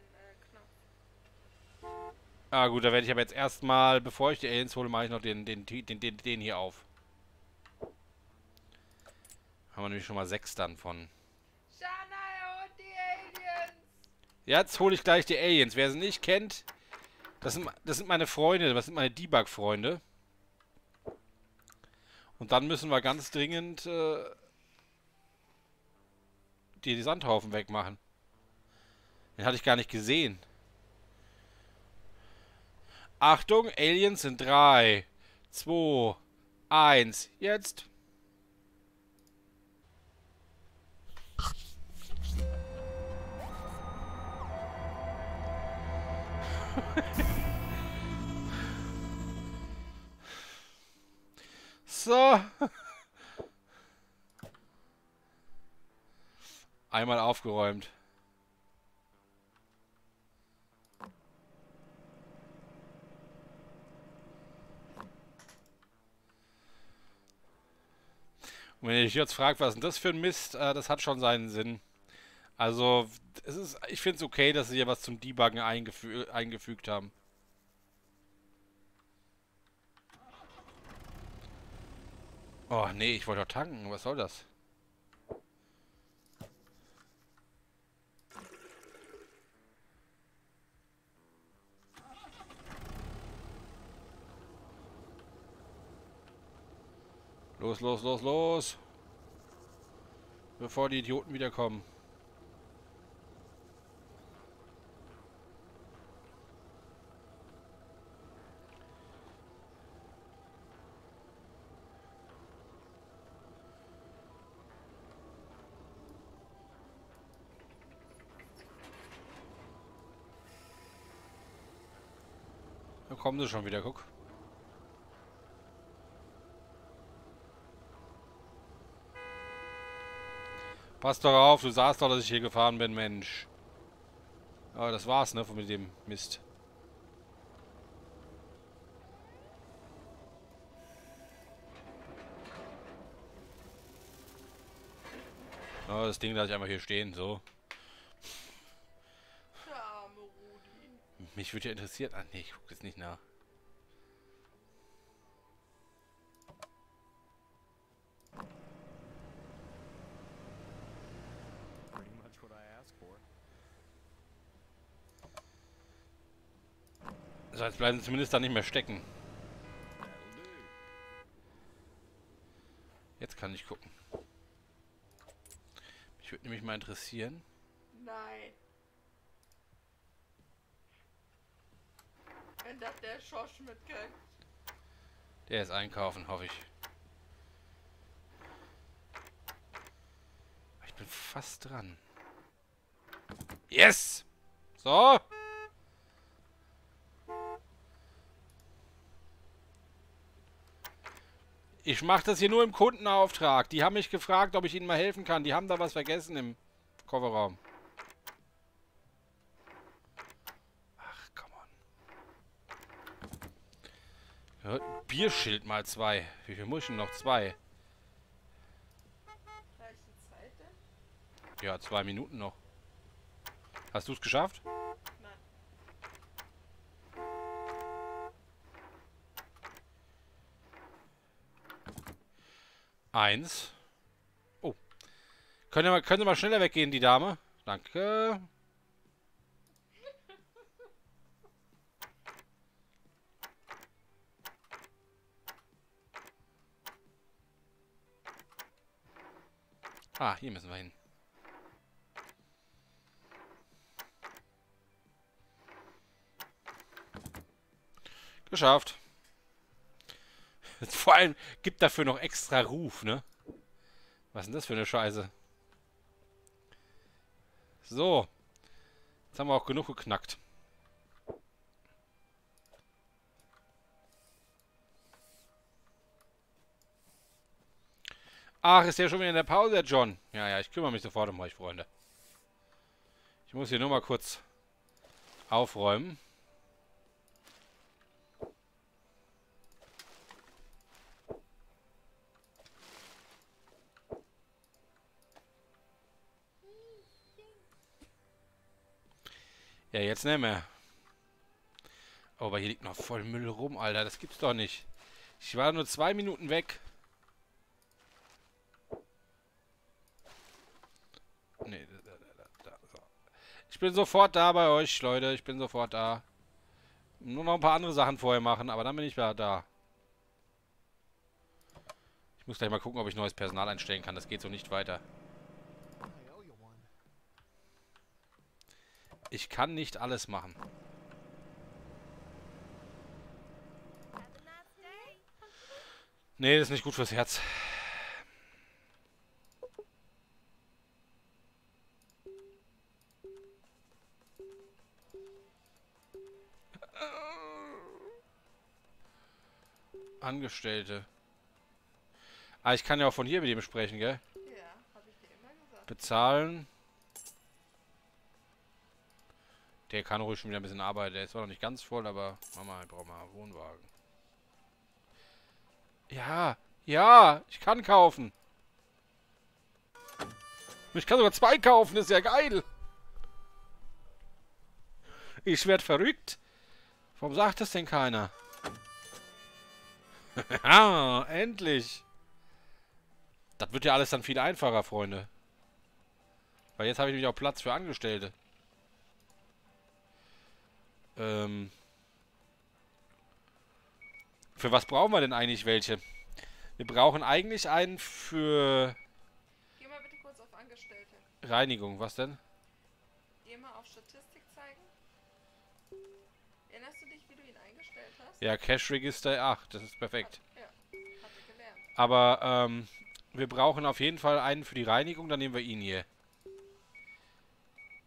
Knopf. Ah gut, da werde ich aber jetzt erstmal, bevor ich die Aliens hole, mache ich noch den hier auf. Haben wir nämlich schon mal 6 dann von. Jetzt hole ich gleich die Aliens. Wer sie nicht kennt, das sind meine Freunde. Das sind meine Debug-Freunde. Und dann müssen wir ganz dringend die Sandhaufen wegmachen. Den hatte ich gar nicht gesehen. Achtung, Aliens in 3, 2, 1, jetzt. So. Einmal aufgeräumt. Und wenn ihr euch jetzt fragt, was denn das für ein Mist, das hat schon seinen Sinn. Also, es ist, ich finde es okay, dass sie hier was zum Debuggen eingefügt haben. Oh, nee, ich wollte doch tanken. Was soll das? Los, los, los, los! Bevor die Idioten wiederkommen. Da kommen sie schon wieder, guck. Pass doch auf, du sahst doch, dass ich hier gefahren bin, Mensch. Aber das war's, ne, mit dem Mist. Oh, das Ding lasse ich einfach hier stehen, so. Der arme Rudi. Mich würde ja interessiert... Ah, nee, ich gucke jetzt nicht nach. So, jetzt bleiben sie zumindest da nicht mehr stecken. Jetzt kann ich gucken. Mich würde nämlich mal interessieren. Nein. Wenn das der Schorsch mitkriegt. Der ist einkaufen, hoffe ich. Ich bin fast dran. Yes! So! Ich mache das hier nur im Kundenauftrag. Die haben mich gefragt, ob ich ihnen mal helfen kann. Die haben da was vergessen im Kofferraum. Ach, come on. Ja, Bierschild mal 2. Wie viel muss ich denn noch? 2. Gleiche Zeit denn? Ja, 2 Minuten noch. Hast du es geschafft? Eins. Oh. Können wir mal schneller weggehen, die Dame? Danke. Ah, hier müssen wir hin. Geschafft. Vor allem gibt dafür noch extra Ruf, ne? Was ist denn das für eine Scheiße? So. Jetzt haben wir auch genug geknackt. Ach, ist ja schon wieder in der Pause, der John. Ja, ja, ich kümmere mich sofort um euch, Freunde. Ich muss hier nur mal kurz aufräumen. Ja, jetzt nicht mehr. Oh, aber hier liegt noch voll Müll rum, Alter. Das gibt's doch nicht. Ich war nur 2 Minuten weg. Nee, da. Ich bin sofort da bei euch, Leute. Ich bin sofort da. Nur noch ein paar andere Sachen vorher machen, aber dann bin ich wieder da. Ich muss gleich mal gucken, ob ich neues Personal einstellen kann. Das geht so nicht weiter. Ich kann nicht alles machen. Nee, das ist nicht gut fürs Herz. Angestellte. Ah, ich kann ja auch von hier mit ihm sprechen, gell? Ja, hab ich dir immer gesagt. Bezahlen. Der kann ruhig schon wieder ein bisschen arbeiten. Der ist zwar noch nicht ganz voll, aber Mama, ich brauche mal einen Wohnwagen. Ja, ja, ich kann kaufen. Ich kann sogar zwei kaufen, das ist ja geil. Ich werd verrückt. Warum sagt das denn keiner? Ja, endlich. Das wird ja alles dann viel einfacher, Freunde. Weil jetzt habe ich nämlich auch Platz für Angestellte. Für was brauchen wir denn eigentlich welche? Wir brauchen eigentlich einen für... Geh mal bitte kurz auf Angestellte. Reinigung, was denn? Geh mal auf Statistik zeigen. Erinnerst du dich, wie du ihn eingestellt hast? Ja, Cash Register 8, das ist perfekt. Ja, hab ich gelernt. Aber, wir brauchen auf jeden Fall einen für die Reinigung, dann nehmen wir ihn hier.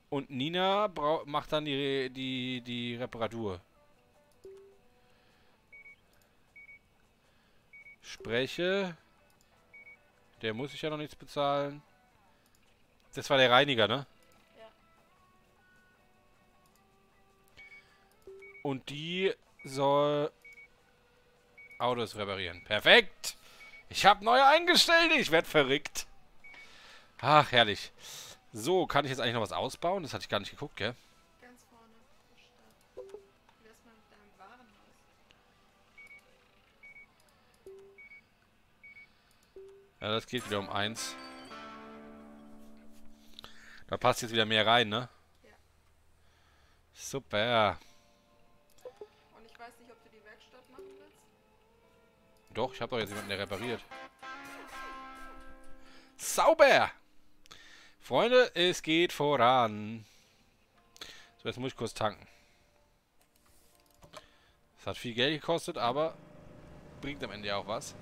Und Nina macht dann die Reparatur. Spreche. Der muss ich ja noch nichts bezahlen. Das war der Reiniger, ne? Ja. Und die soll Autos reparieren. Perfekt! Ich habe neue Eingestellte! Ich werde verrückt! Ach, herrlich. So, kann ich jetzt eigentlich noch was ausbauen? Das hatte ich gar nicht geguckt, gell? Ganz vorne. Wie wär's mal mit deinem Warenhaus? Ja, das geht wieder um 1. Da passt jetzt wieder mehr rein, ne? Ja. Super. Und ich weiß nicht, ob du die Werkstatt machen willst? Doch, ich habe doch jetzt jemanden, der repariert. Sauber! Freunde, es geht voran. So, jetzt muss ich kurz tanken. Es hat viel Geld gekostet, aber bringt am Ende ja auch was.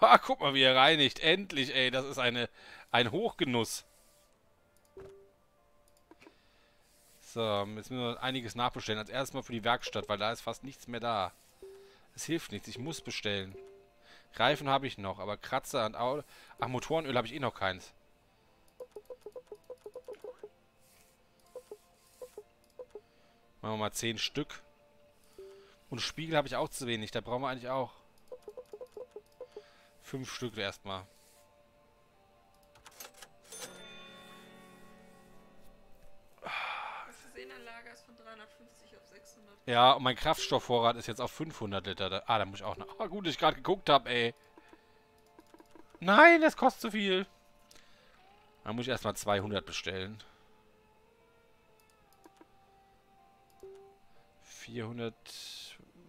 Ha, guck mal, wie er reinigt. Endlich, ey. Das ist ein Hochgenuss. So, jetzt müssen wir einiges nachbestellen. Als erstes mal für die Werkstatt, weil da ist fast nichts mehr da. Es hilft nichts, ich muss bestellen. Reifen habe ich noch, aber Kratzer und Auto... Ach, Motorenöl habe ich eh noch keins. Machen wir mal 10 Stück. Und Spiegel habe ich auch zu wenig, da brauchen wir eigentlich auch 5 Stück erstmal. Von 350 auf 600. Ja, und mein Kraftstoffvorrat ist jetzt auf 500 Liter. Ah, da muss ich auch noch... Ah, gut, dass ich gerade geguckt habe, ey. Nein, das kostet zu viel. Dann muss ich erstmal 200 bestellen. 400...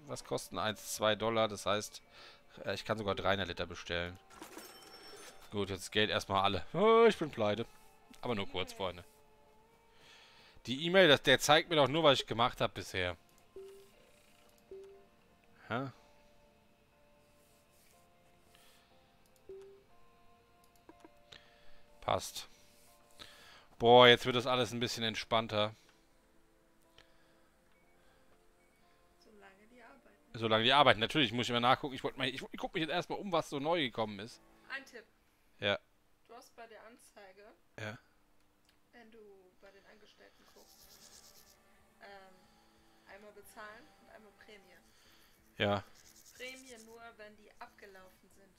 Was kosten 1, 2 $? Das heißt, ich kann sogar 300 Liter bestellen. Gut, jetzt Geld erstmal alle. Oh, ich bin pleite. Aber nur kurz, Freunde. Die E-Mail, der zeigt mir doch nur, was ich gemacht habe bisher. Hä? Passt. Boah, jetzt wird das alles ein bisschen entspannter. Solange die arbeiten. Solange die arbeiten. Natürlich, muss ich immer nachgucken. Ich gucke mich jetzt erstmal um, was so neu gekommen ist. Ein Tipp. Ja. Du hast bei der Anzeige... Ja. Wenn du bei den Angestellten guckst, einmal bezahlen und einmal Prämie. Ja. Prämie nur, wenn die abgelaufen sind,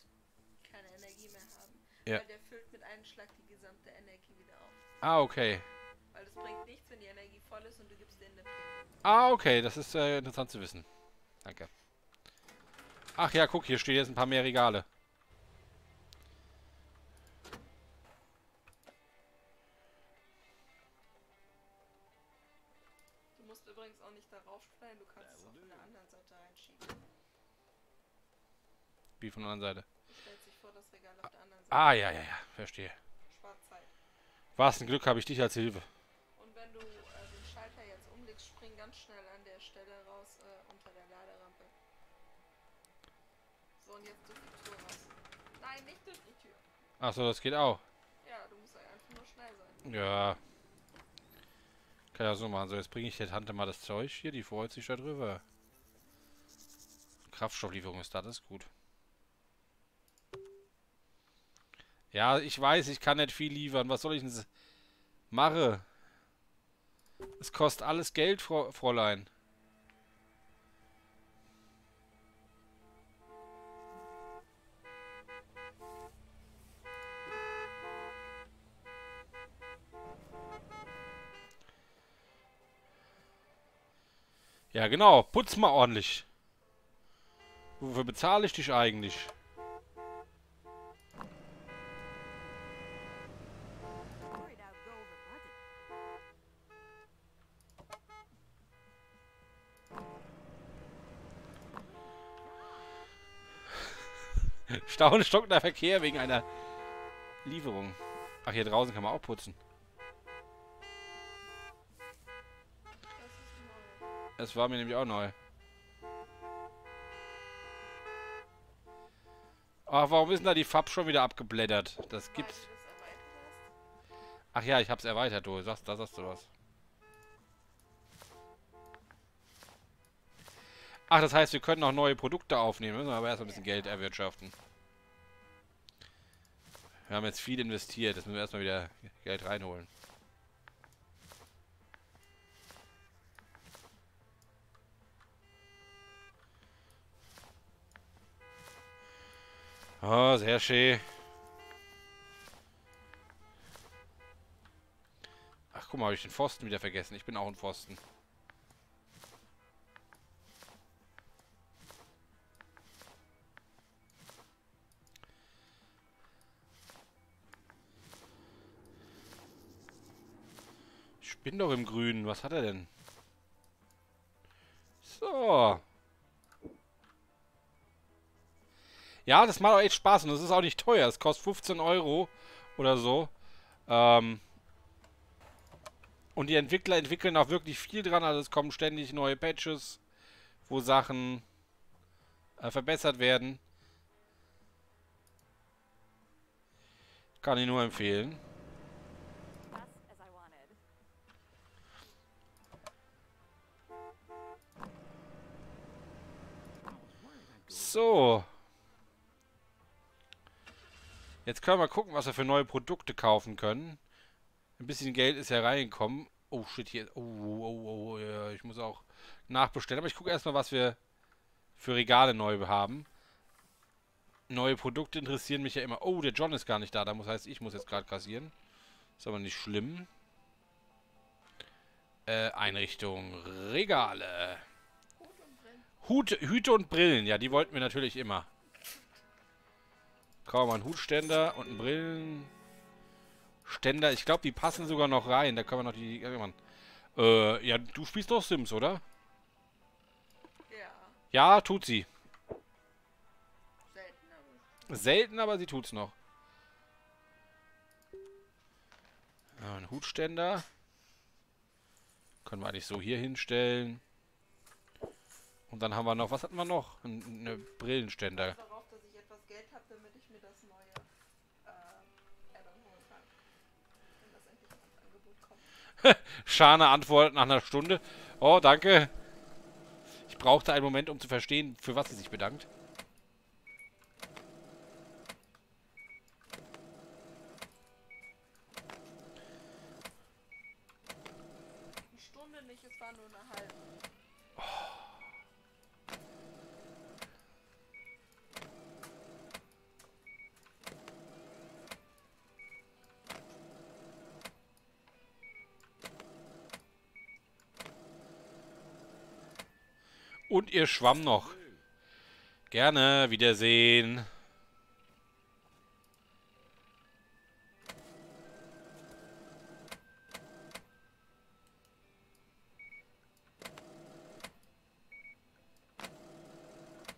keine Energie mehr haben. Ja. Weil der füllt mit einem Schlag die gesamte Energie wieder auf. Ah, okay. Weil das bringt nichts, wenn die Energie voll ist und du gibst denen eine Prämie. Ah, okay, das ist interessant zu wissen. Danke. Ach ja, guck, hier stehen jetzt ein paar mehr Regale. Nein, du kannst es auf der anderen Seite reinschieben. Wie von der anderen Seite? Stellt sich vor, das Regal auf der anderen Seite. Ah, ja, ja, ja, verstehe. Schwarz. Was ein Glück, habe ich dich als Hilfe. Und wenn du den Schalter jetzt umlegst, spring ganz schnell an der Stelle raus, unter der Laderampe. So, und jetzt durch die Tür raus. Nein, nicht durch die Tür. Achso, das geht auch. Ja, du musst einfach nur schnell sein. Ja. Kann ja so machen. So, jetzt bringe ich der Tante mal das Zeug hier, die freut sich da drüber. Kraftstofflieferung ist da, das ist gut. Ja, ich weiß, ich kann nicht viel liefern. Was soll ich denn machen? Es kostet alles Geld, Fräulein. Ja, genau. Putz mal ordentlich. Wofür bezahle ich dich eigentlich? Staunend stockender Verkehr wegen einer Lieferung. Ach, hier draußen kann man auch putzen. Das war mir nämlich auch neu. Ach, warum ist denn da die Fab schon wieder abgeblättert? Das gibt's. Ach ja, ich hab's erweitert, du. Da sagst du was. Ach, das heißt, wir können noch neue Produkte aufnehmen. Müssen wir aber erst ein bisschen Geld erwirtschaften. Wir haben jetzt viel investiert. Jetzt müssen wir erstmal wieder Geld reinholen. Oh, sehr schön. Ach, guck mal, habe ich den Pfosten wieder vergessen. Ich bin auch ein Pfosten. Ich bin doch im Grünen. Was hat er denn? So. Ja, das macht auch echt Spaß und das ist auch nicht teuer. Es kostet 15 € oder so. Und die Entwickler entwickeln auch wirklich viel dran. Also es kommen ständig neue Patches, wo Sachen verbessert werden. Kann ich nur empfehlen. So. Jetzt können wir mal gucken, was wir für neue Produkte kaufen können. Ein bisschen Geld ist ja reingekommen. Oh, shit, hier. Oh, ja, ich muss auch nachbestellen. Aber ich gucke erstmal, was wir für Regale neu haben. Neue Produkte interessieren mich ja immer. Oh, der John ist gar nicht da. Das heißt, ich muss jetzt gerade kassieren. Ist aber nicht schlimm. Einrichtung. Regale. Hüte und Brillen, ja, die wollten wir natürlich immer. Kaufen wir einen Hutständer und einen Brillenständer. Ich glaube, die passen sogar noch rein. Da können wir noch die... ja, du spielst doch Sims, oder? Ja. Ja, tut sie. Selten, aber sie tut's noch. Ja, ein Hutständer. Können wir eigentlich so hier hinstellen. Und dann haben wir noch, was hatten wir noch? Eine Brillenständer. Darauf, dass ich etwas Geld habe, damit ich mir das neue Aral holen kann. Wenn das endlich ins Angebot kommt. Schane Antwort nach einer Stunde. Oh, danke. Ich brauchte einen Moment, um zu verstehen, für was sie sich bedankt. Eine Stunde nicht, es war nur eine halbe. Und ihr Schwamm noch. Gerne. Wiedersehen.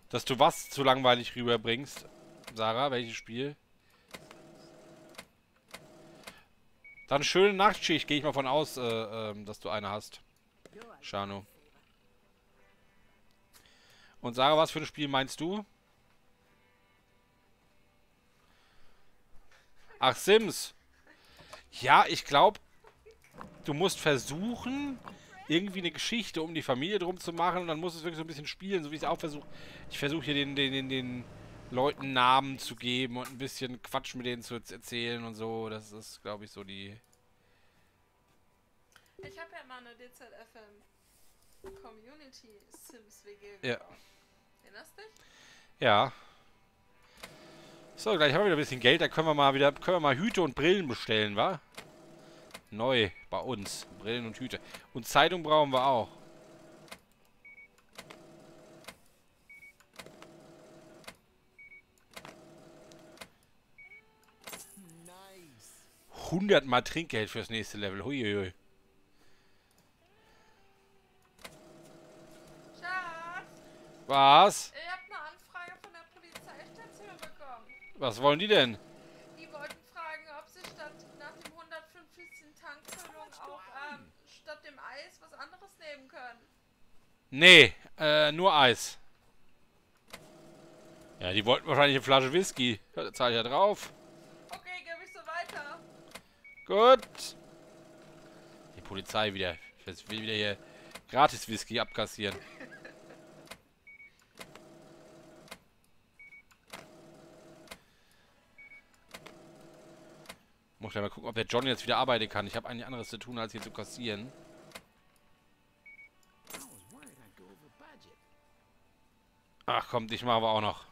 Dass du was zu langweilig rüberbringst. Sarah, welches Spiel? Dann schöne Nachtschicht, gehe ich mal von aus, dass du eine hast. Shano. Und Sarah, was für ein Spiel meinst du? Ach, Sims. Ja, ich glaube, du musst versuchen, irgendwie eine Geschichte um die Familie drum zu machen. Und dann musst du es wirklich so ein bisschen spielen, so wie ich es auch versuche. Ich versuche hier den Leuten Namen zu geben und ein bisschen Quatsch mit denen zu erzählen und so. Das ist, glaube ich, so die... Ich habe ja mal eine DZFM Community Sims WG gebaut. Ja. Erinnerst dich? Ja. So, gleich haben wir wieder ein bisschen Geld. Da können wir mal Hüte und Brillen bestellen, wa? Neu bei uns. Brillen und Hüte. Und Zeitung brauchen wir auch. Nice. 100 Mal Trinkgeld fürs nächste Level. Huiuiui. Was? Ich hab eine Anfrage von der Polizeistation bekommen. Was wollen die denn? Die wollten fragen, ob sie statt nach dem 150. Tankfüllung auch statt dem Eis was anderes nehmen können. Nee, nur Eis. Ja, die wollten wahrscheinlich eine Flasche Whisky. Da zahle ich ja drauf. Okay, gebe ich so weiter. Gut. Die Polizei wieder. Ich will wieder hier gratis Whisky abkassieren. Ich muss mal gucken, ob der John jetzt wieder arbeiten kann. Ich habe eigentlich anderes zu tun, als hier zu kassieren. Ach komm, dich machen wir auch noch.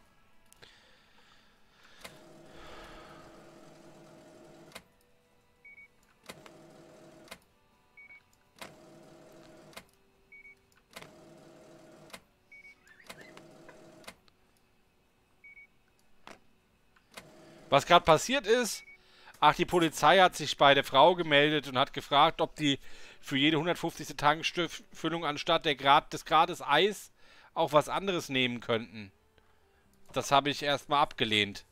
Was gerade passiert ist... Ach, die Polizei hat sich bei der Frau gemeldet und hat gefragt, ob die für jede 150. Tankfüllung anstatt des Grades Eis auch was anderes nehmen könnten. Das habe ich erstmal abgelehnt.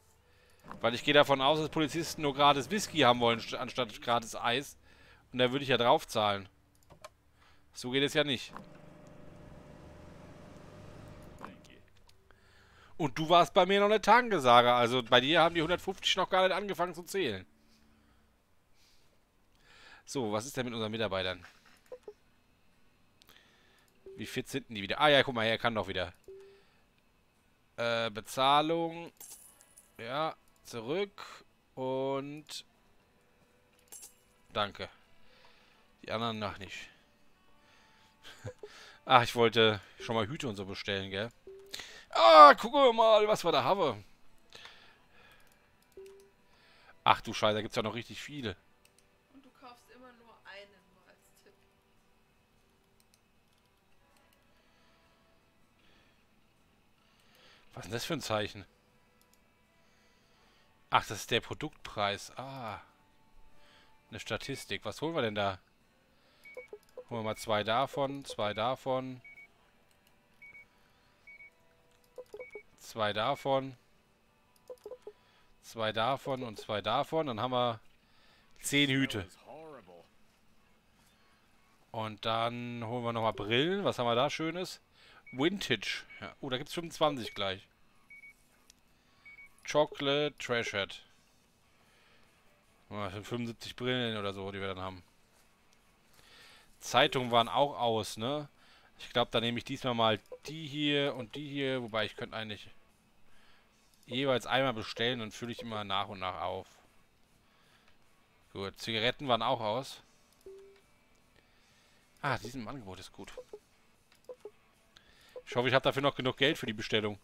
Weil ich gehe davon aus, dass Polizisten nur gratis Whisky haben wollen anstatt gratis Eis. Und da würde ich ja drauf zahlen. So geht es ja nicht. Und du warst bei mir noch eine Tankesage. Also bei dir haben die 150 noch gar nicht angefangen zu zählen. So, was ist denn mit unseren Mitarbeitern? Wie fit sind denn die wieder? Ah ja, guck mal, er kann doch wieder. Bezahlung. Ja, zurück. Und... Danke. Die anderen noch nicht. Ach, ich wollte schon mal Hüte und so bestellen, gell? Ah, gucken wir mal, was wir da haben. Ach du Scheiße, da gibt es ja noch richtig viele. Was ist das für ein Zeichen? Ach, das ist der Produktpreis. Ah. Eine Statistik. Was holen wir denn da? Holen wir mal 2 davon, 2 davon. 2 davon. 2 davon und 2 davon. Dann haben wir 10 Hüte. Und dann holen wir nochmal Brillen. Was haben wir da Schönes? Vintage. Ja. Oh, da gibt es 25 gleich. Chocolate Trash Hat. Oh, das sind 75 Brillen oder so, die wir dann haben. Zeitungen waren auch aus, ne? Ich glaube, da nehme ich diesmal mal die hier und die hier. Wobei, ich könnte eigentlich jeweils einmal bestellen und fülle ich immer nach und nach auf. Gut, Zigaretten waren auch aus. Ah, die sind im Angebot, ist gut. Ich hoffe, ich habe dafür noch genug Geld für die Bestellung.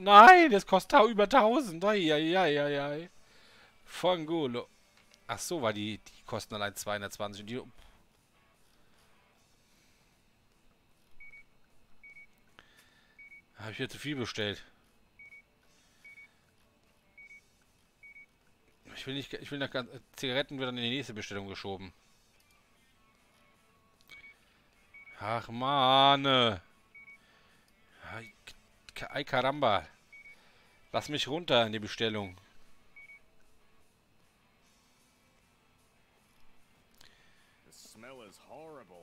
Nein, das kostet über 1000. Eieieiei. Fangolo. Ach so, weil die kosten allein 220. Und die... Habe ich hier zu viel bestellt. Ich will nach Zigaretten wieder in die nächste Bestellung geschoben. Ach, Mann. Ay, caramba. Lass mich runter in die Bestellung.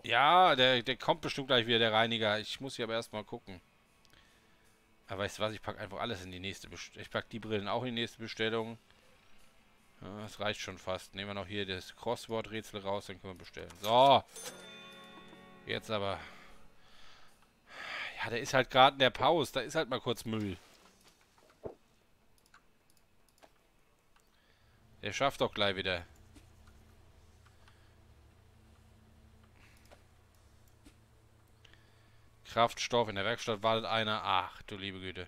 Ja, der kommt bestimmt gleich wieder, der Reiniger. Ich muss hier aber erstmal gucken. Aber weißt du was, ich packe einfach alles in die nächste Bestellung. Ich packe die Brillen auch in die nächste Bestellung. Ja, das reicht schon fast. Nehmen wir noch hier das Crosswort-Rätsel raus, dann können wir bestellen. So. Jetzt aber. Ja, der ist halt gerade in der Pause. Da ist halt mal kurz Müll. Der schafft doch gleich wieder. Kraftstoff, in der Werkstatt wartet einer. Ach, du liebe Güte.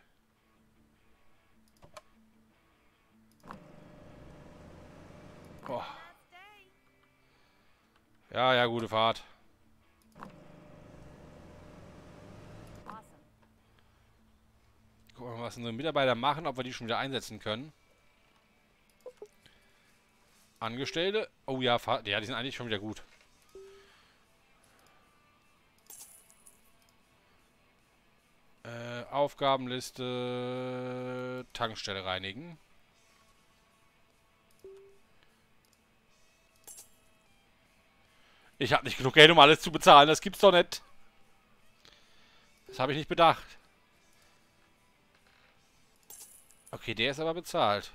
Oh. Ja, gute Fahrt. Gucken wir mal, was unsere Mitarbeiter machen, ob wir die schon wieder einsetzen können. Angestellte. Oh ja, ja, die sind eigentlich schon wieder gut. Aufgabenliste. Tankstelle reinigen. Ich habe nicht genug Geld, um alles zu bezahlen. Das gibt's doch nicht. Das habe ich nicht bedacht. Okay, der ist aber bezahlt.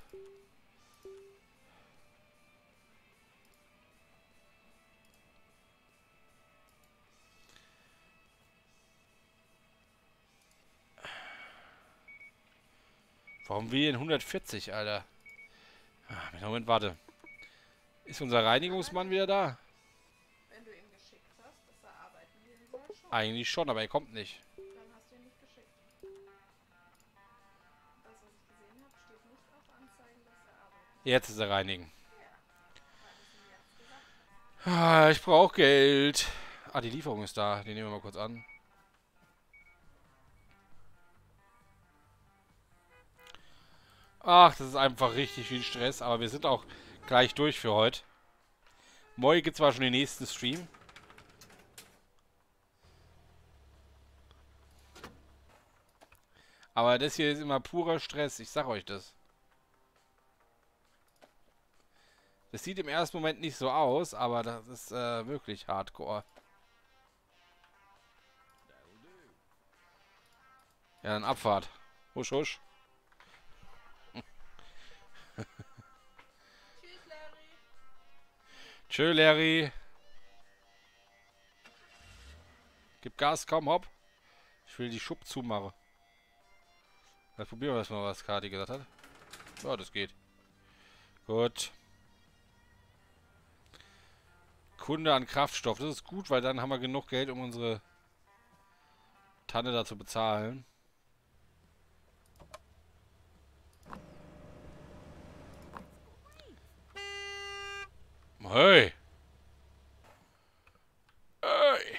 Warum wir in 140, Alter? Ach, Moment, warte. Ist unser Reinigungsmann wieder da? Wenn du ihn geschickt hast, dass er arbeiten will, soll schon. Eigentlich schon, aber er kommt nicht. Dann hast du ihn nicht geschickt. Was ich gesehen habe, steht nicht auf Anzeigen, dass er arbeitet. Jetzt ist er reinigen. Ja. Ah, ich brauche Geld. Ah, die Lieferung ist da. Die nehmen wir mal kurz an. Ach, das ist einfach richtig viel Stress, aber wir sind auch gleich durch für heute. Morgen gibt es zwar schon den nächsten Stream. Aber das hier ist immer purer Stress, ich sag euch das. Das sieht im ersten Moment nicht so aus, aber das ist wirklich hardcore. Ja, dann Abfahrt. Husch, husch. Tschö, Larry. Gib Gas, komm, hopp. Ich will die Schub zumachen. Dann probieren wir erstmal, was Kati gesagt hat. Ja, das geht. Gut. Kunde an Kraftstoff. Das ist gut, weil dann haben wir genug Geld, um unsere Tanne da zu bezahlen. Hey! Hey!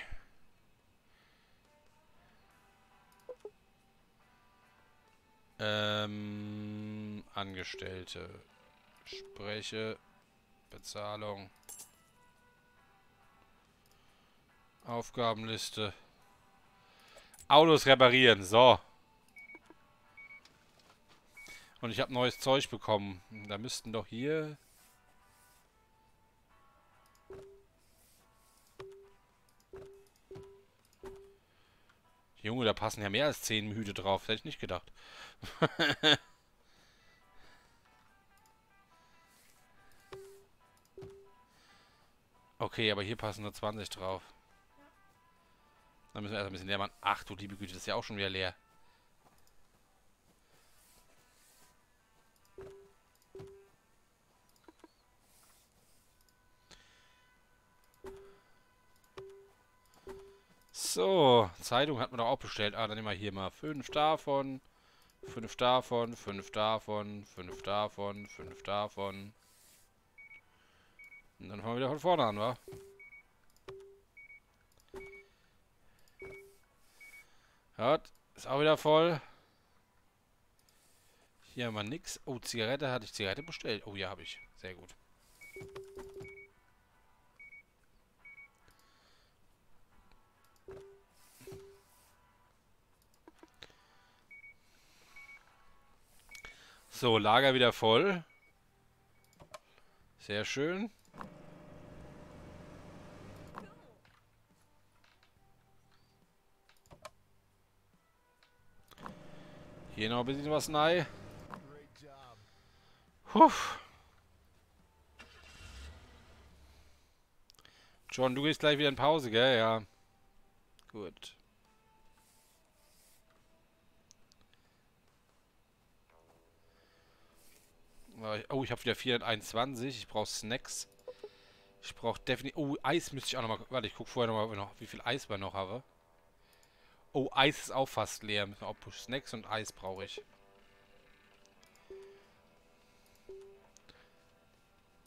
Angestellte. Spreche. Bezahlung. Aufgabenliste. Autos reparieren. So. Und ich habe neues Zeug bekommen. Da müssten doch hier... Junge, da passen ja mehr als 10 Hüte drauf. Das hätte ich nicht gedacht. Okay, aber hier passen nur 20 drauf. Da müssen wir erst ein bisschen leer machen. Ach du liebe Güte, das ist ja auch schon wieder leer. So, Zeitung hat man doch auch bestellt. Ah, dann nehmen wir hier mal 5 davon, 5 davon, 5 davon, 5 davon, 5 davon. Und dann fangen wir wieder von vorne an, wa? Ja, ist auch wieder voll. Hier haben wir nix. Oh, Zigarette, hatte ich Zigarette bestellt? Oh, ja, habe ich. Sehr gut. So, Lager wieder voll. Sehr schön. Hier noch ein bisschen was rein. John, du gehst gleich wieder in Pause, gell? Ja. Gut. Oh, ich habe wieder 421. Ich brauche Snacks. Ich brauche definitiv... Oh, Eis müsste ich auch nochmal... Warte, ich gucke vorher nochmal, wie viel Eis wir noch haben. Oh, Eis ist auch fast leer. Müssen wir auch Snacks und Eis brauche ich.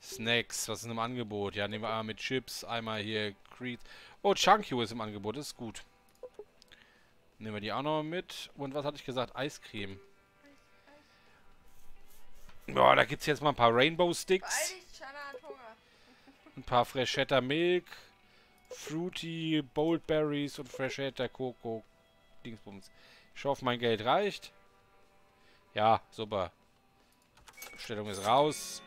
Snacks, was ist im Angebot? Ja, nehmen wir einmal mit Chips, einmal hier Creed. Oh, Chunky ist im Angebot, das ist gut. Nehmen wir die auch noch mit. Und was hatte ich gesagt? Eiscreme. Ja, da gibt es jetzt mal ein paar Rainbow Sticks. Ein paar Freshetta Milk, Fruity, Bold Berries und Freshetta Coco. Dingsbums. Ich hoffe, mein Geld reicht. Ja, super. Bestellung ist raus.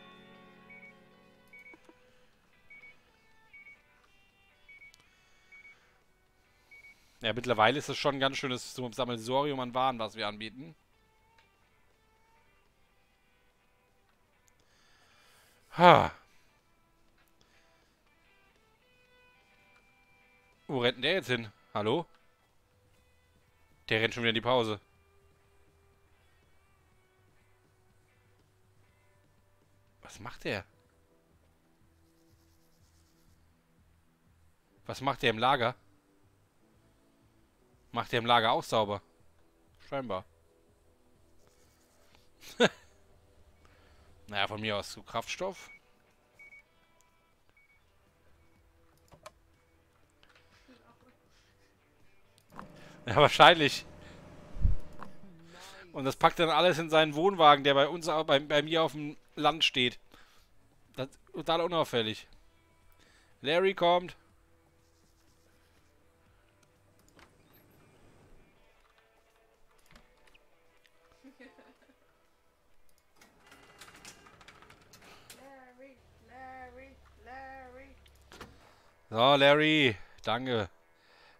Ja, mittlerweile ist es schon ein ganz schönes Sammelsorium an Waren, was wir anbieten. Ha. Wo rennt denn der jetzt hin? Hallo? Der rennt schon wieder in die Pause. Was macht der? Was macht der im Lager? Macht der im Lager auch sauber? Scheinbar. Naja, von mir aus zu Kraftstoff. Ja, wahrscheinlich. Und das packt dann alles in seinen Wohnwagen, der bei uns, bei mir auf dem Land steht. Das ist total unauffällig. Larry kommt. So, Larry, danke.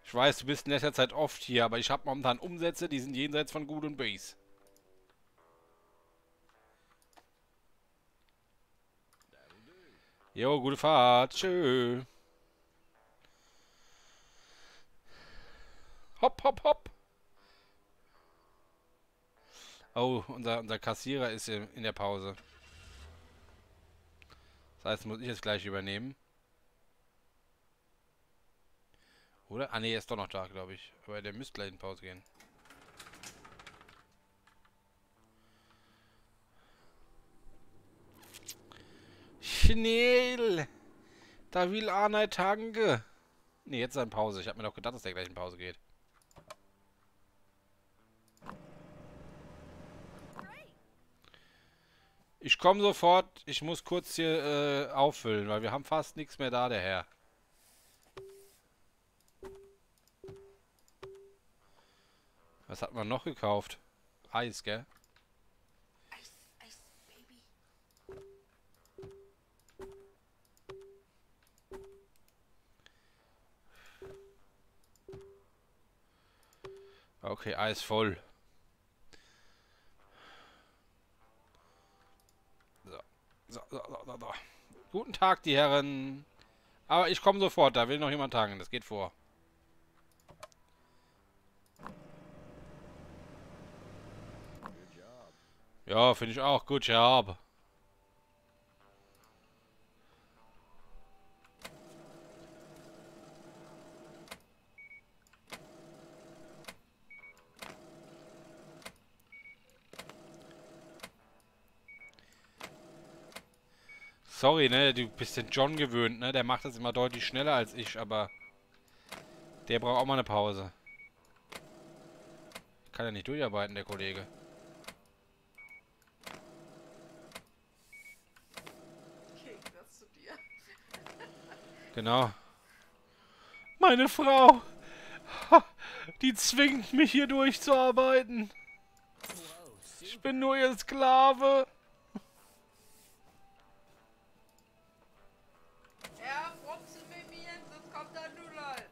Ich weiß, du bist in letzter Zeit oft hier, aber ich habe momentan Umsätze, die sind jenseits von Gut und Base. Jo, gute Fahrt. Tschö. Hopp, hopp, hopp. Oh, unser Kassierer ist in der Pause. Das heißt, muss ich jetzt gleich übernehmen. Oder? Ah, ne, er ist doch noch da, glaube ich. Aber der müsste gleich in Pause gehen. Schnell! Da will Arne Tanke. Ne, jetzt ist er in Pause. Ich habe mir doch gedacht, dass der gleich in Pause geht. Ich komme sofort. Ich muss kurz hier auffüllen, weil wir haben fast nichts mehr da, der Herr. Was hat man noch gekauft? Eis, gell? Eis, Eis, Baby. Okay, Eis voll. So. So. Guten Tag, die Herren. Aber ich komme sofort, da will noch jemand tanken, das geht vor. Ja, finde ich auch. Gut, Job. Sorry, ne? Du bist den John gewöhnt, ne? Der macht das immer deutlich schneller als ich, aber der braucht auch mal eine Pause. Kann ja nicht durcharbeiten, der Kollege. Genau. Meine Frau! Die zwingt mich hier durchzuarbeiten. Ich bin nur ihr Sklave. Ja, Fromse Mimien, sonst kommt da Nudelholz.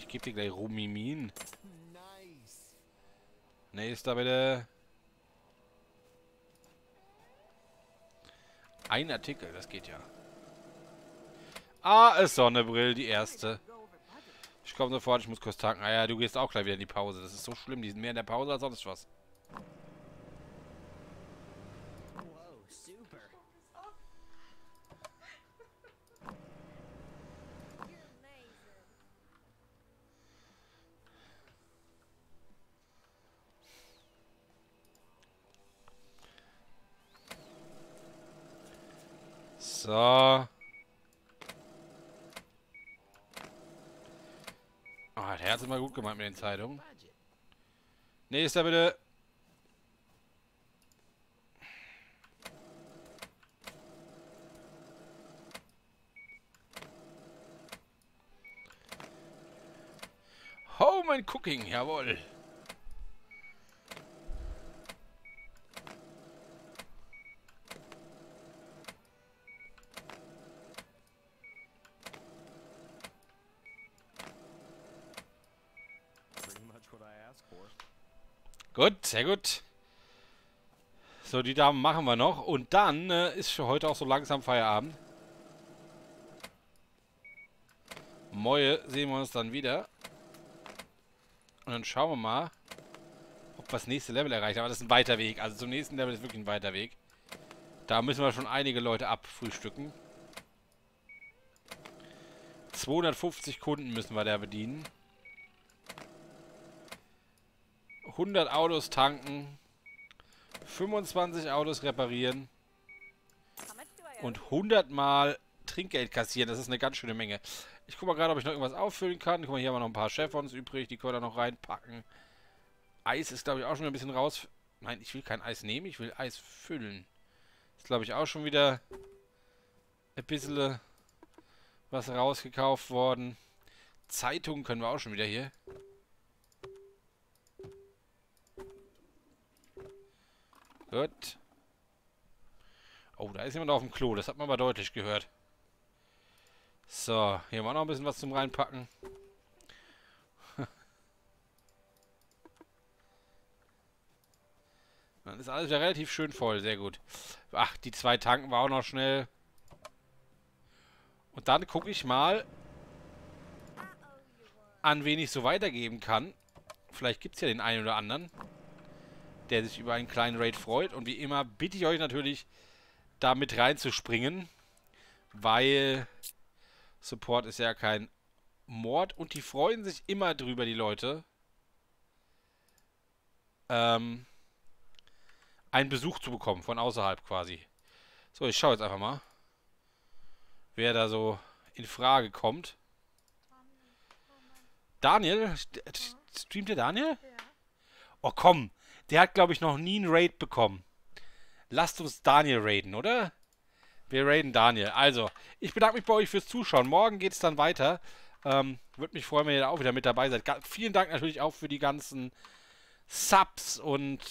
Ich gebe dir gleich Rumimin. Nächster bitte. Ein Artikel, das geht ja. Ah, ist Sonnebrill, die erste. Ich komme sofort, ich muss kurz tanken. Ah ja, du gehst auch gleich wieder in die Pause. Das ist so schlimm, die sind mehr in der Pause als sonst was. So. Oh, der Herz ist mal gut gemacht mit den Zeitungen. Nächster bitte. Home and Cooking, jawohl. Gut, sehr gut. So, die Damen machen wir noch. Und dann ist für heute auch so langsam Feierabend. Moje sehen wir uns dann wieder. Und dann schauen wir mal, ob wir das nächste Level erreichen. Aber das ist ein weiter Weg. Also zum nächsten Level ist wirklich ein weiter Weg. Da müssen wir schon einige Leute abfrühstücken. 250 Kunden müssen wir da bedienen. 100 Autos tanken, 25 Autos reparieren und 100 Mal Trinkgeld kassieren. Das ist eine ganz schöne Menge. Ich gucke mal gerade, ob ich noch irgendwas auffüllen kann. Guck mal, hier haben wir noch ein paar Chefons übrig. Die können wir da noch reinpacken. Eis ist, glaube ich, auch schon wieder ein bisschen raus. Nein, ich will kein Eis nehmen. Ich will Eis füllen. Ist, glaube ich, auch schon wieder ein bisschen was rausgekauft worden. Zeitungen können wir auch schon wieder hier. Gut. Oh, da ist jemand auf dem Klo. Das hat man aber deutlich gehört. So, hier haben wir noch ein bisschen was zum Reinpacken. Dann ist alles ja relativ schön voll. Sehr gut. Ach, die zwei tanken wir auch noch schnell. Und dann gucke ich mal, an wen ich so weitergeben kann. Vielleicht gibt es ja den einen oder anderen, der sich über einen kleinen Raid freut. Und wie immer bitte ich euch natürlich, da mit reinzuspringen, weil Support ist ja kein Mord und die freuen sich immer drüber, die Leute, einen Besuch zu bekommen, von außerhalb quasi. So, ich schaue jetzt einfach mal, wer da so in Frage kommt. Daniel? Streamt der Daniel? Oh, komm! Der hat, glaube ich, noch nie einen Raid bekommen. Lasst uns Daniel raiden, oder? Wir raiden Daniel. Also, ich bedanke mich bei euch fürs Zuschauen. Morgen geht es dann weiter. Würde mich freuen, wenn ihr da auch wieder mit dabei seid. Vielen Dank natürlich auch für die ganzen Subs und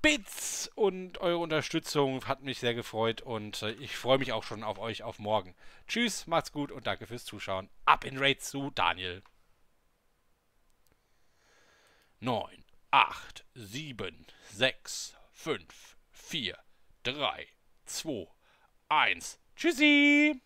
Bits und eure Unterstützung. Hat mich sehr gefreut und ich freue mich auch schon auf euch auf morgen. Tschüss, macht's gut und danke fürs Zuschauen. Ab in Raid zu Daniel. 9, 8, 7, 6, 5, 4, 3, 2, 1. Tschüssi!